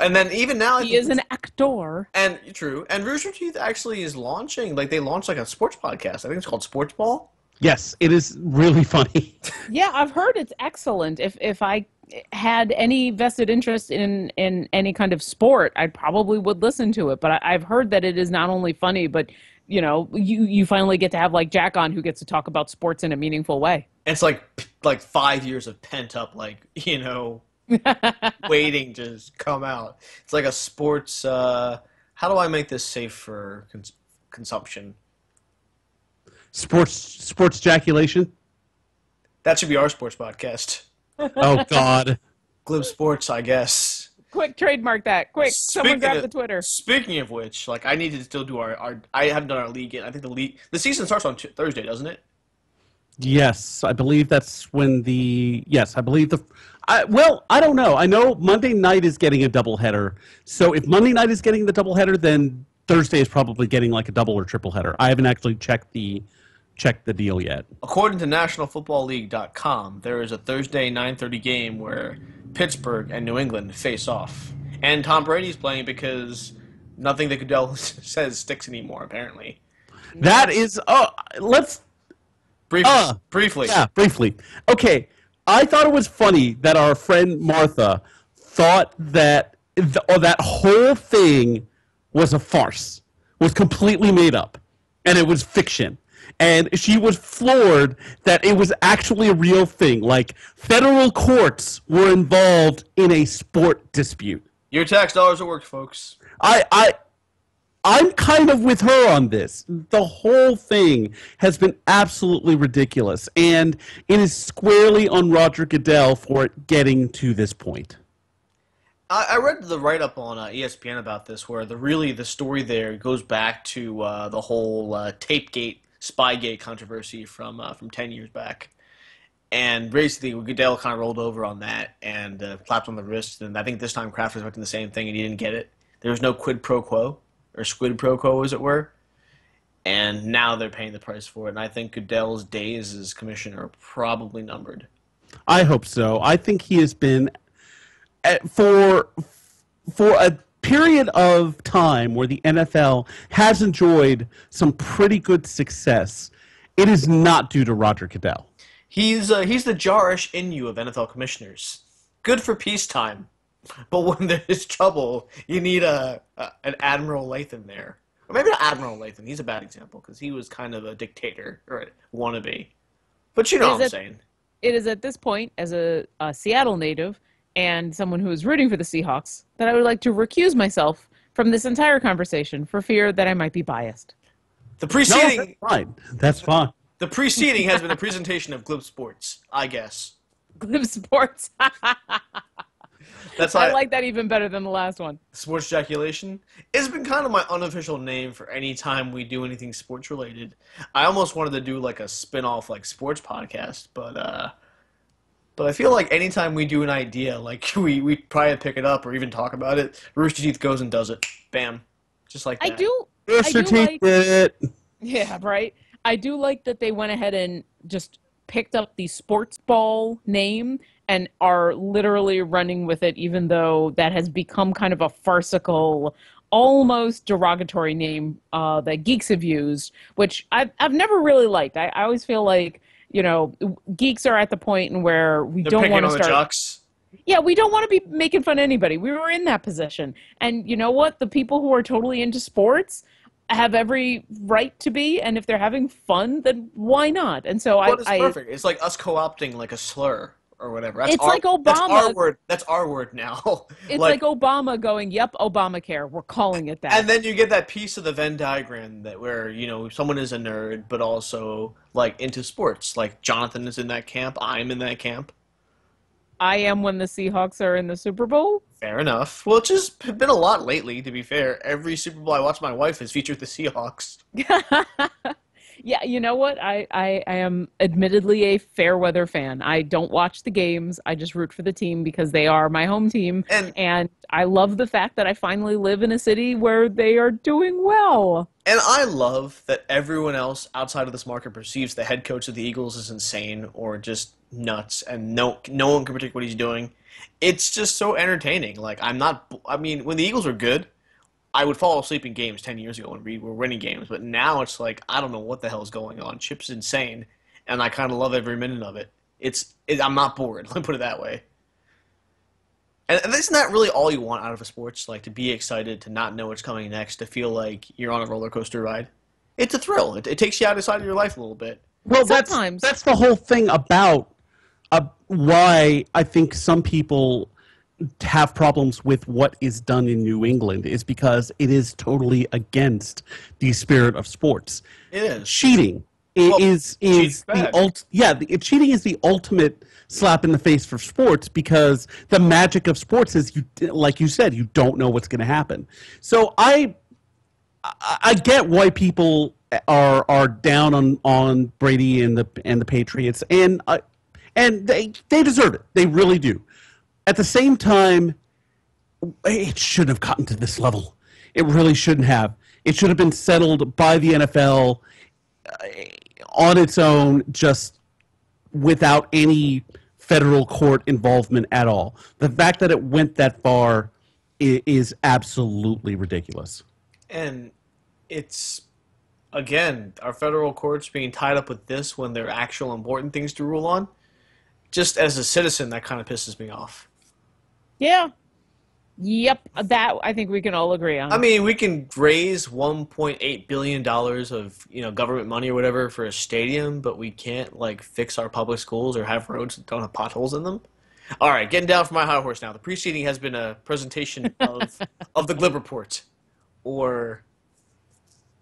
And then even now, he is an actor. And true. And Rooster Teeth actually is launching. Like, they launched like a sports podcast. I think it's called Sportsball. Yes, it is really funny. Yeah, I've heard it's excellent. If I had any vested interest in any kind of sport, I probably would listen to it. But I've heard that it is not only funny, but, you know, you finally get to have like Jack on, who gets to talk about sports in a meaningful way. It's like 5 years of pent up, like, you know, waiting to just come out. It's like a sports. How do I make this safe for consumption? Sports ejaculation. That should be our sports podcast. Oh God, Glib Sports, I guess. Quick, trademark that. Quick, someone grab the Twitter. Speaking of which, like, I need to still do our. I haven't done our league yet. I think the season starts on Thursday, doesn't it? Yes, I believe that's when the. Yes, I believe the. Well, I don't know. I know Monday night is getting a doubleheader. So if Monday night is getting the doubleheader, then Thursday is probably getting like a double or triple header. I haven't actually checked the deal yet. According to NationalFootballLeague.com, there is a Thursday 9:30 game where Pittsburgh and New England face off, and Tom Brady's playing because nothing that Goodell says sticks anymore. Apparently, that is. Let's briefly. Yeah, briefly. Okay, I thought it was funny that our friend Martha thought that that whole thing was a farce, was completely made up, and it was fiction. And she was floored that it was actually a real thing. Like, federal courts were involved in a sport dispute. Your tax dollars at work, folks. I'm kind of with her on this. The whole thing has been absolutely ridiculous. And it is squarely on Roger Goodell for it getting to this point. I read the write-up on ESPN about this, where the story there goes back to the whole Tapegate, Spygate controversy from 10 years back. And basically, Goodell kind of rolled over on that and clapped on the wrist. And I think this time Kraft was expecting the same thing, and he didn't get it. There was no quid pro quo, or squid pro quo, as it were. And now they're paying the price for it. And I think Goodell's days as commissioner are probably numbered. I hope so. I think he has been, for a period of time where the NFL has enjoyed some pretty good success, it is not due to Roger Goodell. He's the Jarish Inyu of NFL commissioners. Good for peacetime, but when there is trouble, you need an Admiral Latham there. Or maybe not Admiral Latham. He's a bad example because he was kind of a dictator or a wannabe. But you know what I'm saying. It is at this point, as a Seattle native and someone who is rooting for the Seahawks, that I would like to recuse myself from this entire conversation for fear that I might be biased. The preceding... No, that's fine. That's fine. The preceding has been a presentation of Glib Sports, I guess. Glib Sports. That's I like that even better than the last one. Sports Jaculation. It's been kind of my unofficial name for any time we do anything sports related. I almost wanted to do like a spin-off like sports podcast, but I feel like any time we do an idea, like we probably pick it up or even talk about it, Rooster Teeth goes and does it. Bam. Just like that. Rooster Teeth did it. Yeah, right? I do like that they went ahead and just picked up the sports ball name and are literally running with it, even though that has become kind of a farcical, almost derogatory name that geeks have used, which I've never really liked. I always feel like, you know, geeks are at the point in where we don't want to start... Yeah, we don't want to be making fun of anybody. We were in that position. And you know what? The people who are totally into sports have every right to be, and if they're having fun, then why not? And so It's perfect. It's like us co-opting like a slur or whatever. That's like Obama. That's our word. That's our word now. It's like Obama going, "Yep, Obamacare. We're calling it that." And then you get that piece of the Venn diagram that where you know someone is a nerd but also like into sports. Like Jonathan is in that camp. I'm in that camp. I am when the Seahawks are in the Super Bowl. Fair enough. Well, it's just been a lot lately, to be fair. Every Super Bowl I watch, my wife has featured the Seahawks. Yeah, you know what? I am admittedly a fair-weather fan. I don't watch the games. I just root for the team because they are my home team. And I love the fact that I finally live in a city where they are doing well. And I love that everyone else outside of this market perceives the head coach of the Eagles is insane or just nuts, and no one can predict what he's doing. It's just so entertaining. Like, I mean, when the Eagles were good, I would fall asleep in games 10 years ago when we were winning games. But now it's like, I don't know what the hell is going on. Chip's insane. And I kind of love every minute of it. I'm not bored. Let me put it that way. And that's not really all you want out of a sports, like to be excited, to not know what's coming next, to feel like you're on a roller coaster ride. It's a thrill. It takes you outside of your life a little bit. Well, that's the whole thing about why I think some people have problems with what is done in New England is because it is totally against the spirit of sports. It is. Cheating cheating is the ultimate slap in the face for sports because the magic of sports is, like you said, you don't know what's going to happen. So I get why people are down on Brady and the Patriots, and they deserve it. They really do. At the same time, it shouldn't have gotten to this level. It really shouldn't have. It should have been settled by the NFL on its own, just without any federal court involvement at all. The fact that it went that far is absolutely ridiculous. And it's, again, our federal courts being tied up with this when there are actual important things to rule on. Just as a citizen, that kind of pisses me off. Yeah. Yep, that I think we can all agree on. I mean, we can raise $1.8 billion of, you know, government money or whatever for a stadium, but we can't, like, fix our public schools or have roads that don't have potholes in them. All right, getting down from my high horse now. The preceding has been a presentation of the Glib Report. Or,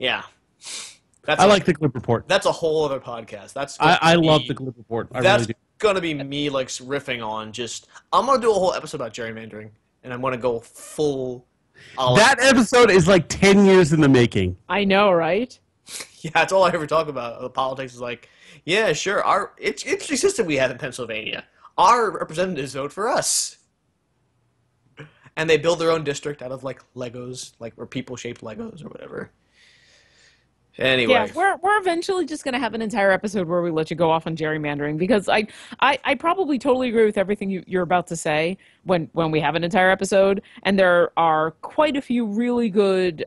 yeah. That's I like the Glib Report. That's a whole other podcast. That's I love the Glib Report. That's really going to be me, like, riffing on just – I'm going to do a whole episode about gerrymandering. And I want to go full. That episode is like 10 years in the making. I know, right? Yeah, that's all I ever talk about. The politics is like, yeah, sure. It's the system we have in Pennsylvania. Our representatives vote for us. And they build their own district out of like Legos, like or people-shaped Legos or whatever. Anyway. Yeah, we're eventually just going to have an entire episode where we let you go off on gerrymandering because I probably totally agree with everything you're about to say when we have an entire episode. And there are quite a few really good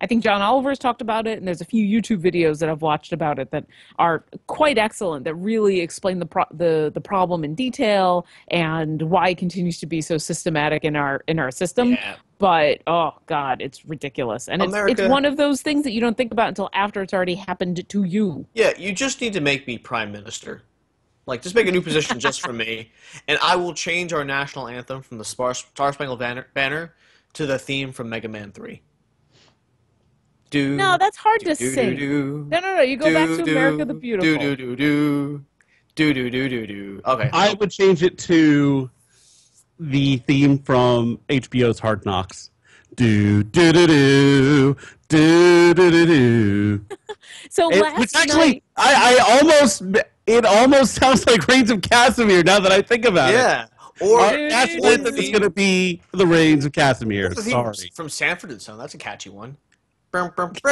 I think John Oliver's talked about it, and there's a few YouTube videos that I've watched about it that are quite excellent that really explain the problem in detail and why it continues to be so systematic in our system. Yeah. But oh god, it's ridiculous, and it's one of those things that you don't think about until after it's already happened to you. Yeah, you just need to make me prime minister. Like, just make a new position just for me, and I will change our national anthem from the Star-Spangled Banner to the theme from Mega Man 3. Do, no, that's hard do, to do, sing. Do, do, no. You go do, back to do, America the Beautiful. Do, do, do, do, do, do, do, do, do. Okay. I would change it to the theme from HBO's Hard Knocks. Do, do, do, do, do, do, do, do. So it, last which actually, night... it almost sounds like Reigns of Castamere now that I think about it. Yeah. Or that's going to be the Reigns of Castamere. Sorry. From Sanford and Son. That's a catchy one. So last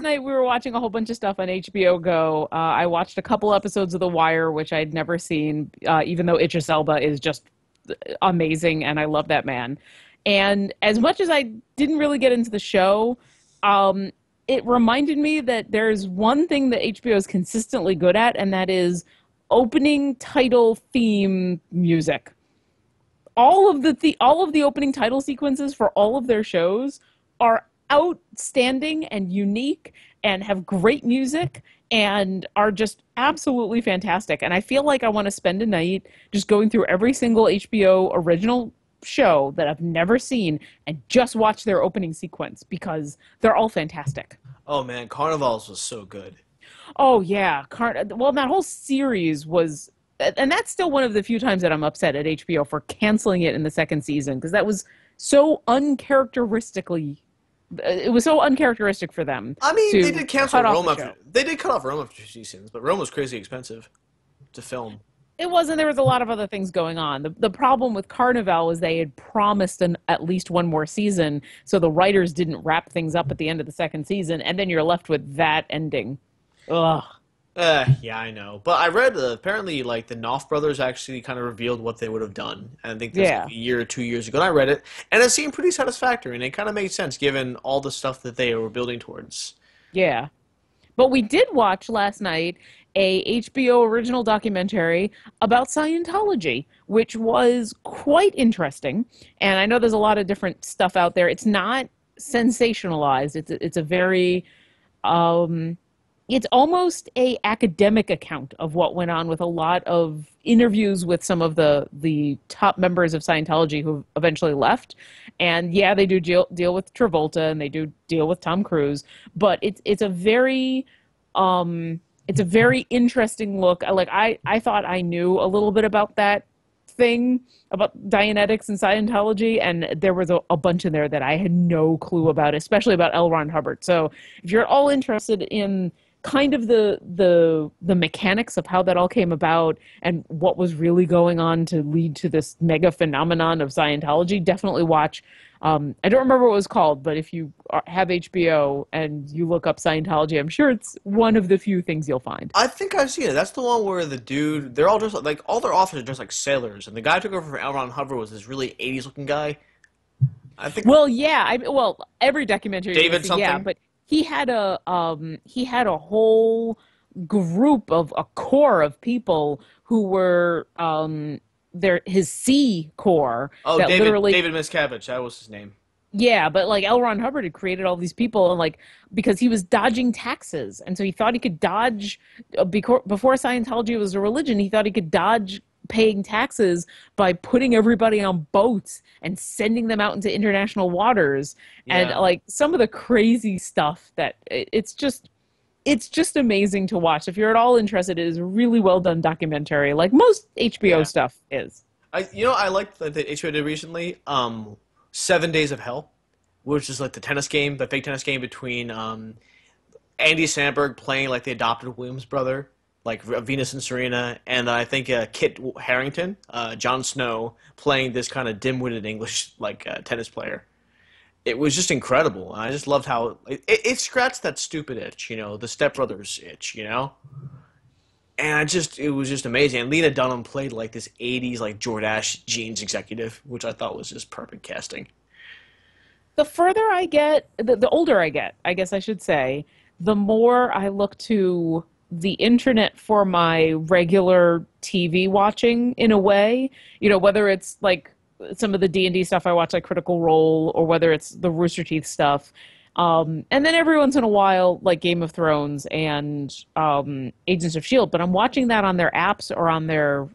night we were watching a whole bunch of stuff on HBO Go. I watched a couple episodes of The Wire, which I'd never seen, even though Idris Elba is just amazing, and I love that man. And as much as I didn't really get into the show, it reminded me that there's one thing that HBO is consistently good at, and that is opening title theme music. All of the opening title sequences for all of their shows are outstanding and unique and have great music and are just absolutely fantastic. And I feel like I want to spend a night just going through every single HBO original show that I've never seen and just watch their opening sequence because they're all fantastic. Oh, man. Carnivals was so good. Oh, yeah. Well, that whole series was... And that's still one of the few times that I'm upset at HBO for canceling it in the second season because that was so uncharacteristically – it was so uncharacteristic for them. I mean, they did cancel Rome after – they did cut off Rome after 2 seasons, but Rome was crazy expensive to film. It was, and there was a lot of other things going on. The problem with Carnival was they had promised at least one more season, so the writers didn't wrap things up at the end of the second season, and then you're left with that ending. Ugh. Yeah, I know. But I read apparently like the Knopf brothers actually kind of revealed what they would have done. And I think this was a year or 2 years ago. And I read it, and it seemed pretty satisfactory, and it kind of made sense given all the stuff that they were building towards. Yeah. But we did watch last night a HBO original documentary about Scientology, which was quite interesting. And I know there's a lot of different stuff out there. It's not sensationalized. It's a very... It's almost an academic account of what went on with a lot of interviews with some of the top members of Scientology who eventually left. And, yeah, they do deal with Travolta and they do deal with Tom Cruise. But it's a very interesting look. Like, I thought I knew a little bit about that thing, about Dianetics and Scientology, and there was a bunch in there that I had no clue about, especially about L. Ron Hubbard. So if you're at all interested in... kind of the mechanics of how that all came about and what was really going on to lead to this mega phenomenon of Scientology, definitely watch. I don't remember what it was called, but if you have HBO and you look up Scientology, I'm sure it's one of the few things you'll find. I think I've seen it. That's the one where the dude, they're all just like, all their officers are just like sailors. And the guy who took over from L. Ron Hubbard was this really 80s looking guy. I think. Well, yeah. Every documentary. David something. Yeah, but. He had a whole group of a core of people who were his C core. Oh, that David Miscavige, that was his name. Yeah, but like L. Ron Hubbard had created all these people, and like because he was dodging taxes, and so he thought he could dodge before Scientology was a religion. He thought he could dodge paying taxes by putting everybody on boats and sending them out into international waters, and like some of the crazy stuff that it's just amazing to watch. If you're at all interested, it is a really well done documentary, like most HBO stuff is. I liked that HBO did recently. 7 Days of Hell, which is like the tennis game, the fake tennis game between Andy Samberg playing like the adopted Williams brother, like Venus and Serena, and I think Kit Harington, Jon Snow, playing this kind of dim-witted English like tennis player. It was just incredible. I just loved how it scratched that stupid itch, you know, the stepbrothers itch, you know. And it was just amazing. And Lena Dunham played like this 80s like Jordache jeans executive, which I thought was just perfect casting. The further I get, the older I get, I guess I should say, the more I look to the internet for my regular TV watching in a way. You know, whether it's like some of the D&D stuff I watch, like Critical Role, or whether it's the Rooster Teeth stuff. And then every once in a while, like Game of Thrones and Agents of S.H.I.E.L.D., but I'm watching that on their apps or on their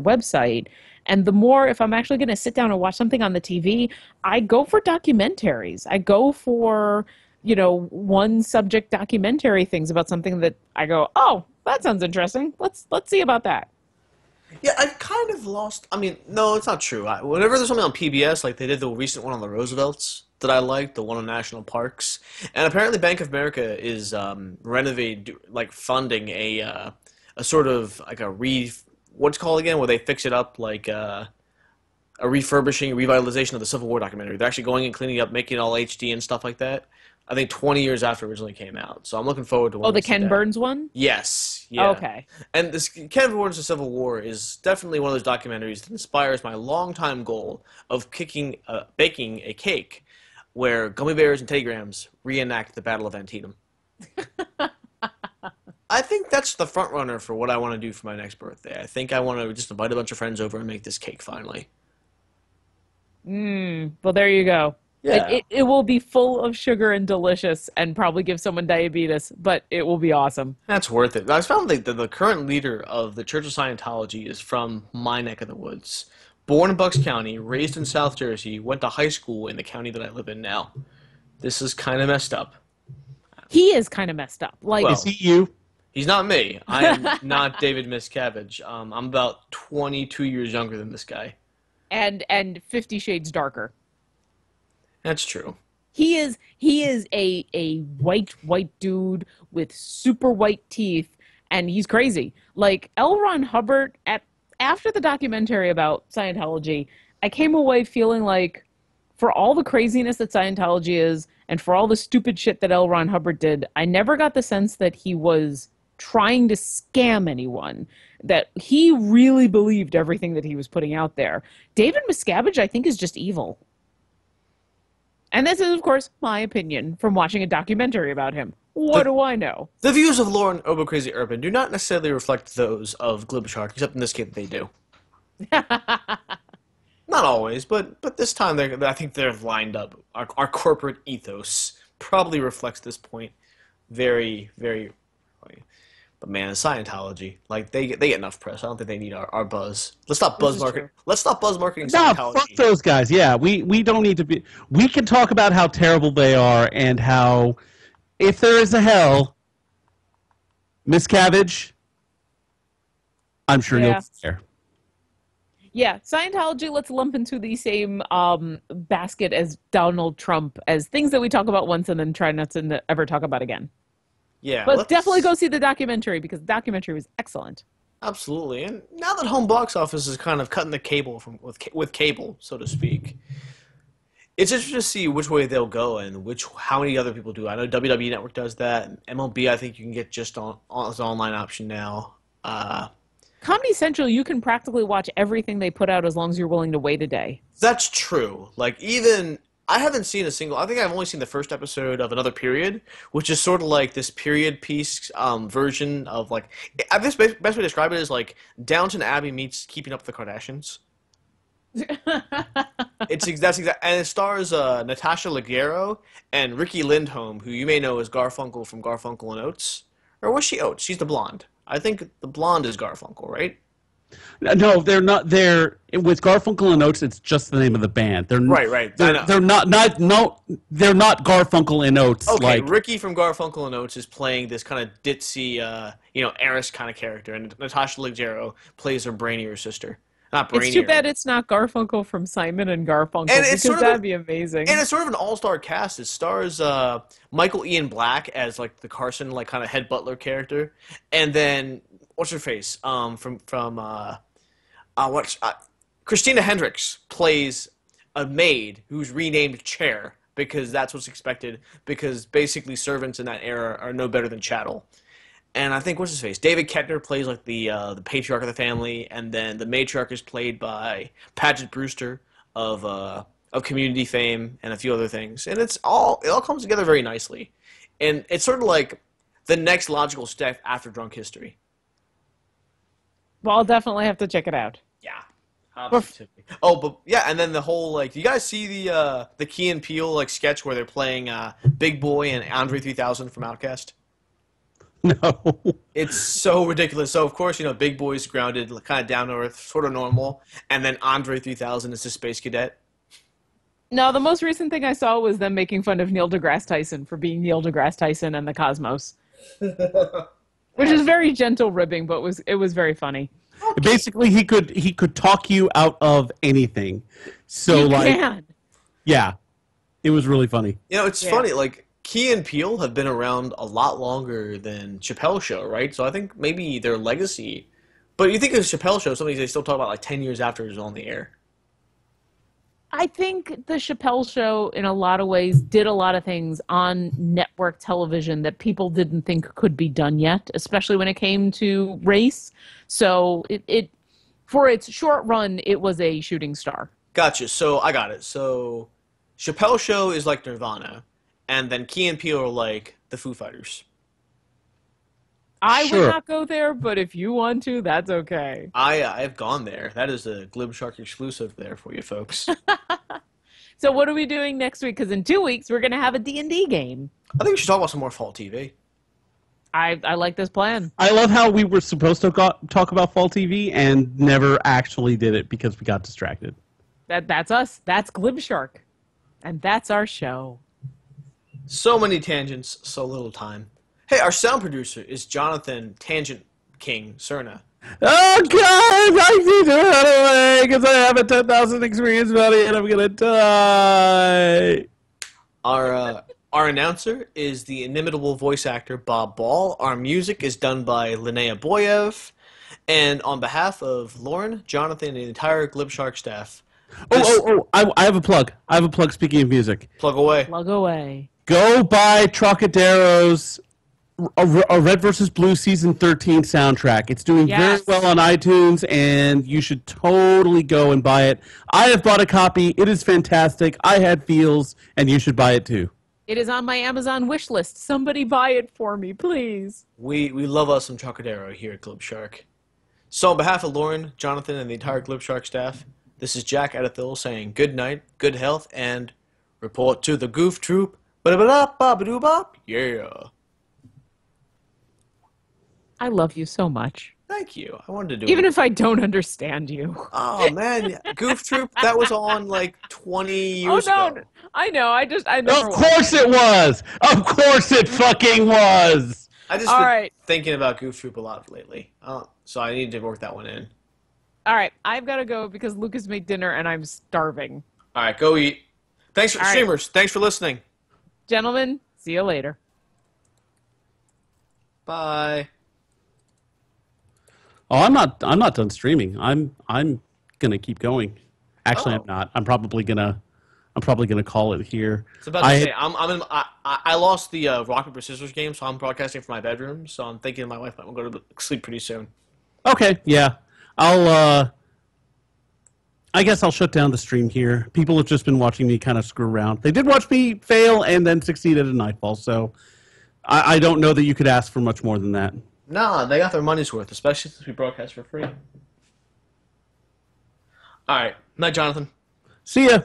website. And the more, if I'm actually going to sit down and watch something on the TV, I go for documentaries. I go for, you know, one subject documentary things about something that I go, oh, that sounds interesting. Let's see about that. Yeah, I've kind of lost, I mean, no, it's not true. Whenever there's something on PBS, like they did the recent one on the Roosevelts, that I liked, the one on national parks, and apparently Bank of America is funding a sort of like a what's it called again, where they fix it up, like a revitalization of the Civil War documentary. They're actually going and cleaning up, making it all HD and stuff like that. I think 20 years after it originally came out, so I'm looking forward to. Oh, the Ken Burns one. Yes. Yeah. Oh, okay. And this Ken Burns: The Civil War is definitely one of those documentaries that inspires my longtime goal of baking a cake, where Gummy Bears and Teddy Grahams reenact the Battle of Antietam. I think that's the front runner for what I want to do for my next birthday. I think I want to just invite a bunch of friends over and make this cake finally. Well, there you go. Yeah. It will be full of sugar and delicious and probably give someone diabetes, but it will be awesome. That's worth it. I found that the current leader of the Church of Scientology is from my neck of the woods. Born in Bucks County, raised in South Jersey, went to high school in the county that I live in now. This is kind of messed up. He is kind of messed up. Like, well, is he you? He's not me. I am not David Miscavige. I'm about 22 years younger than this guy. And 50 shades darker. That's true. He is a white dude with super white teeth, and he's crazy. Like L. Ron Hubbard After the documentary about Scientology, I came away feeling like, for all the craziness that Scientology is, and for all the stupid shit that L. Ron Hubbard did, I never got the sense that he was trying to scam anyone, that he really believed everything that he was putting out there. David Miscavige, I think, is just evil. And this is, of course, my opinion from watching a documentary about him. What do I know? The views of Lauren Oboe Crazy Urban do not necessarily reflect those of Glib Shark, except in this case they do. Not always, but this time I think they're lined up. Our corporate ethos probably reflects this point very, very. But man, in Scientology, like they get enough press. I don't think they need our buzz. Let's stop buzz marketing. Let's stop buzz marketing Scientology. No, fuck those guys. Yeah, we don't need to be. We can talk about how terrible they are and how. If there is a hell, Miscavige, I'm sure you'll be there. Yeah, Scientology, let's lump into the same basket as Donald Trump, as things that we talk about once and then try not to ever talk about again. Yeah. But definitely go see the documentary, because the documentary was excellent. Absolutely. And now that home box office is kind of cutting the cable with cable, so to speak, it's interesting to see which way they'll go and how many other people do. I know WWE Network does that. MLB, I think you can get just as an online option now. Comedy Central, you can practically watch everything they put out as long as you're willing to wait a day. That's true. Like, even I haven't seen a single – I think I've only seen the first episode of Another Period, which is sort of like this period piece version of like – I guess best way to describe it is like Downton Abbey meets Keeping Up with the Kardashians. And it stars Natasha Leggero and Ricky Lindholm, who you may know as Garfunkel from Garfunkel and Oates. Or was she Oates? She's the blonde. I think the blonde is Garfunkel, right? No, they're not. They're with Garfunkel and Oates. It's just the name of the band. They're right, right. They're not Garfunkel and Oates. Okay, like. Ricky from Garfunkel and Oates is playing this kind of ditzy, you know, heiress kind of character, and Natasha Leggero plays her brainier sister. Not brainier. It's too bad it's not Garfunkel from Simon and Garfunkel, and because that'd be amazing. And it's sort of an all-star cast. It stars Michael Ian Black as like the Carson, like kind of head butler character, and then. What's her face? Christina Hendricks plays a maid who's renamed Chair because that's what's expected. Because basically servants in that era are no better than chattel. And I think what's his face? David Koechner plays like the patriarch of the family, and then the matriarch is played by Paget Brewster of Community fame and a few other things. And it all comes together very nicely, and it's sort of like the next logical step after Drunk History. Well, I'll definitely have to check it out. Yeah. Oh, but yeah, and then the whole like, you guys see the Key and Peele like sketch where they're playing Big Boy and Andre 3000 from Outkast? No. It's so ridiculous. So of course, you know, Big Boy's grounded, kind of down to earth, sort of normal, and then Andre 3000 is the space cadet. No, the most recent thing I saw was them making fun of Neil deGrasse Tyson for being Neil deGrasse Tyson and the cosmos. Which is very gentle ribbing, but it was very funny. Okay. Basically, he could talk you out of anything. So you like, can. Yeah, it was really funny. You know, it's funny. Like Key and Peele have been around a lot longer than Chappelle Show, right? So I think maybe their legacy. But you think of Chappelle Show, something they still talk about like 10 years after it was on the air. I think the Chappelle Show, in a lot of ways, did a lot of things on network television that people didn't think could be done yet, especially when it came to race. So it for its short run, it was a shooting star. Gotcha. So I got it. So Chappelle Show is like Nirvana, and then Key and Peele are like the Foo Fighters. I would not go there, but if you want to, that's okay. I've gone there. That is a Glib Shark exclusive there for you folks. So what are we doing next week? Because in 2 weeks, we're going to have a D&D game. I think we should talk about some more Fall TV. I like this plan. I love how we were supposed to talk about Fall TV and never actually did it because we got distracted. That's us. That's Glib Shark. And that's our show. So many tangents, so little time. Hey, our sound producer is Jonathan Tangent King Cerna. Oh, God, I need to run away because I have a 10,000 experience value and I'm going to die. Our announcer is the inimitable voice actor Bob Ball. Our music is done by Linnea Boyev. And on behalf of Lauren, Jonathan, and the entire Glib Shark staff. I have a plug. I have a plug, speaking of music. Plug away. Plug away. Go buy Trocadero's Red vs. Blue Season 13 soundtrack. It's doing very well on iTunes, and you should totally go and buy it. I have bought a copy. It is fantastic. I had feels, and you should buy it too. It is on my Amazon wish list. Somebody buy it for me, please. We love us some Trocadero here at Glib Shark. So on behalf of Lauren, Jonathan, and the entire Glib Shark staff, this is Jack Adathill saying good night, good health, and report to the Goof Troop. Ba-da-ba-da-ba-ba-doo-bop. Yeah. I love you so much. Thank you. I wanted to do Even if I don't understand you. Oh, man. Goof Troop, that was on like 20 years ago. I know. I know. Of course it was. Of course it fucking was. I just been thinking about Goof Troop a lot lately. So I need to work that one in. All right. I've got to go because Lucas made dinner and I'm starving. All right. Go eat. Thanks for streamers. Thanks for listening. Gentlemen, see you later. Bye. Oh, I'm not done streaming. I'm gonna keep going. Actually, I'm not. I'm probably gonna call it here. I was about to say I lost the rock paper scissors game, so I'm broadcasting from my bedroom. So I'm thinking my wife might go to sleep pretty soon. Okay, yeah. I'll I guess I'll shut down the stream here. People have just been watching me kind of screw around. They did watch me fail and then succeed at a Nightfall, so I don't know that you could ask for much more than that. Nah, they got their money's worth, especially since we broadcast for free. All right. Night, Jonathan. See ya.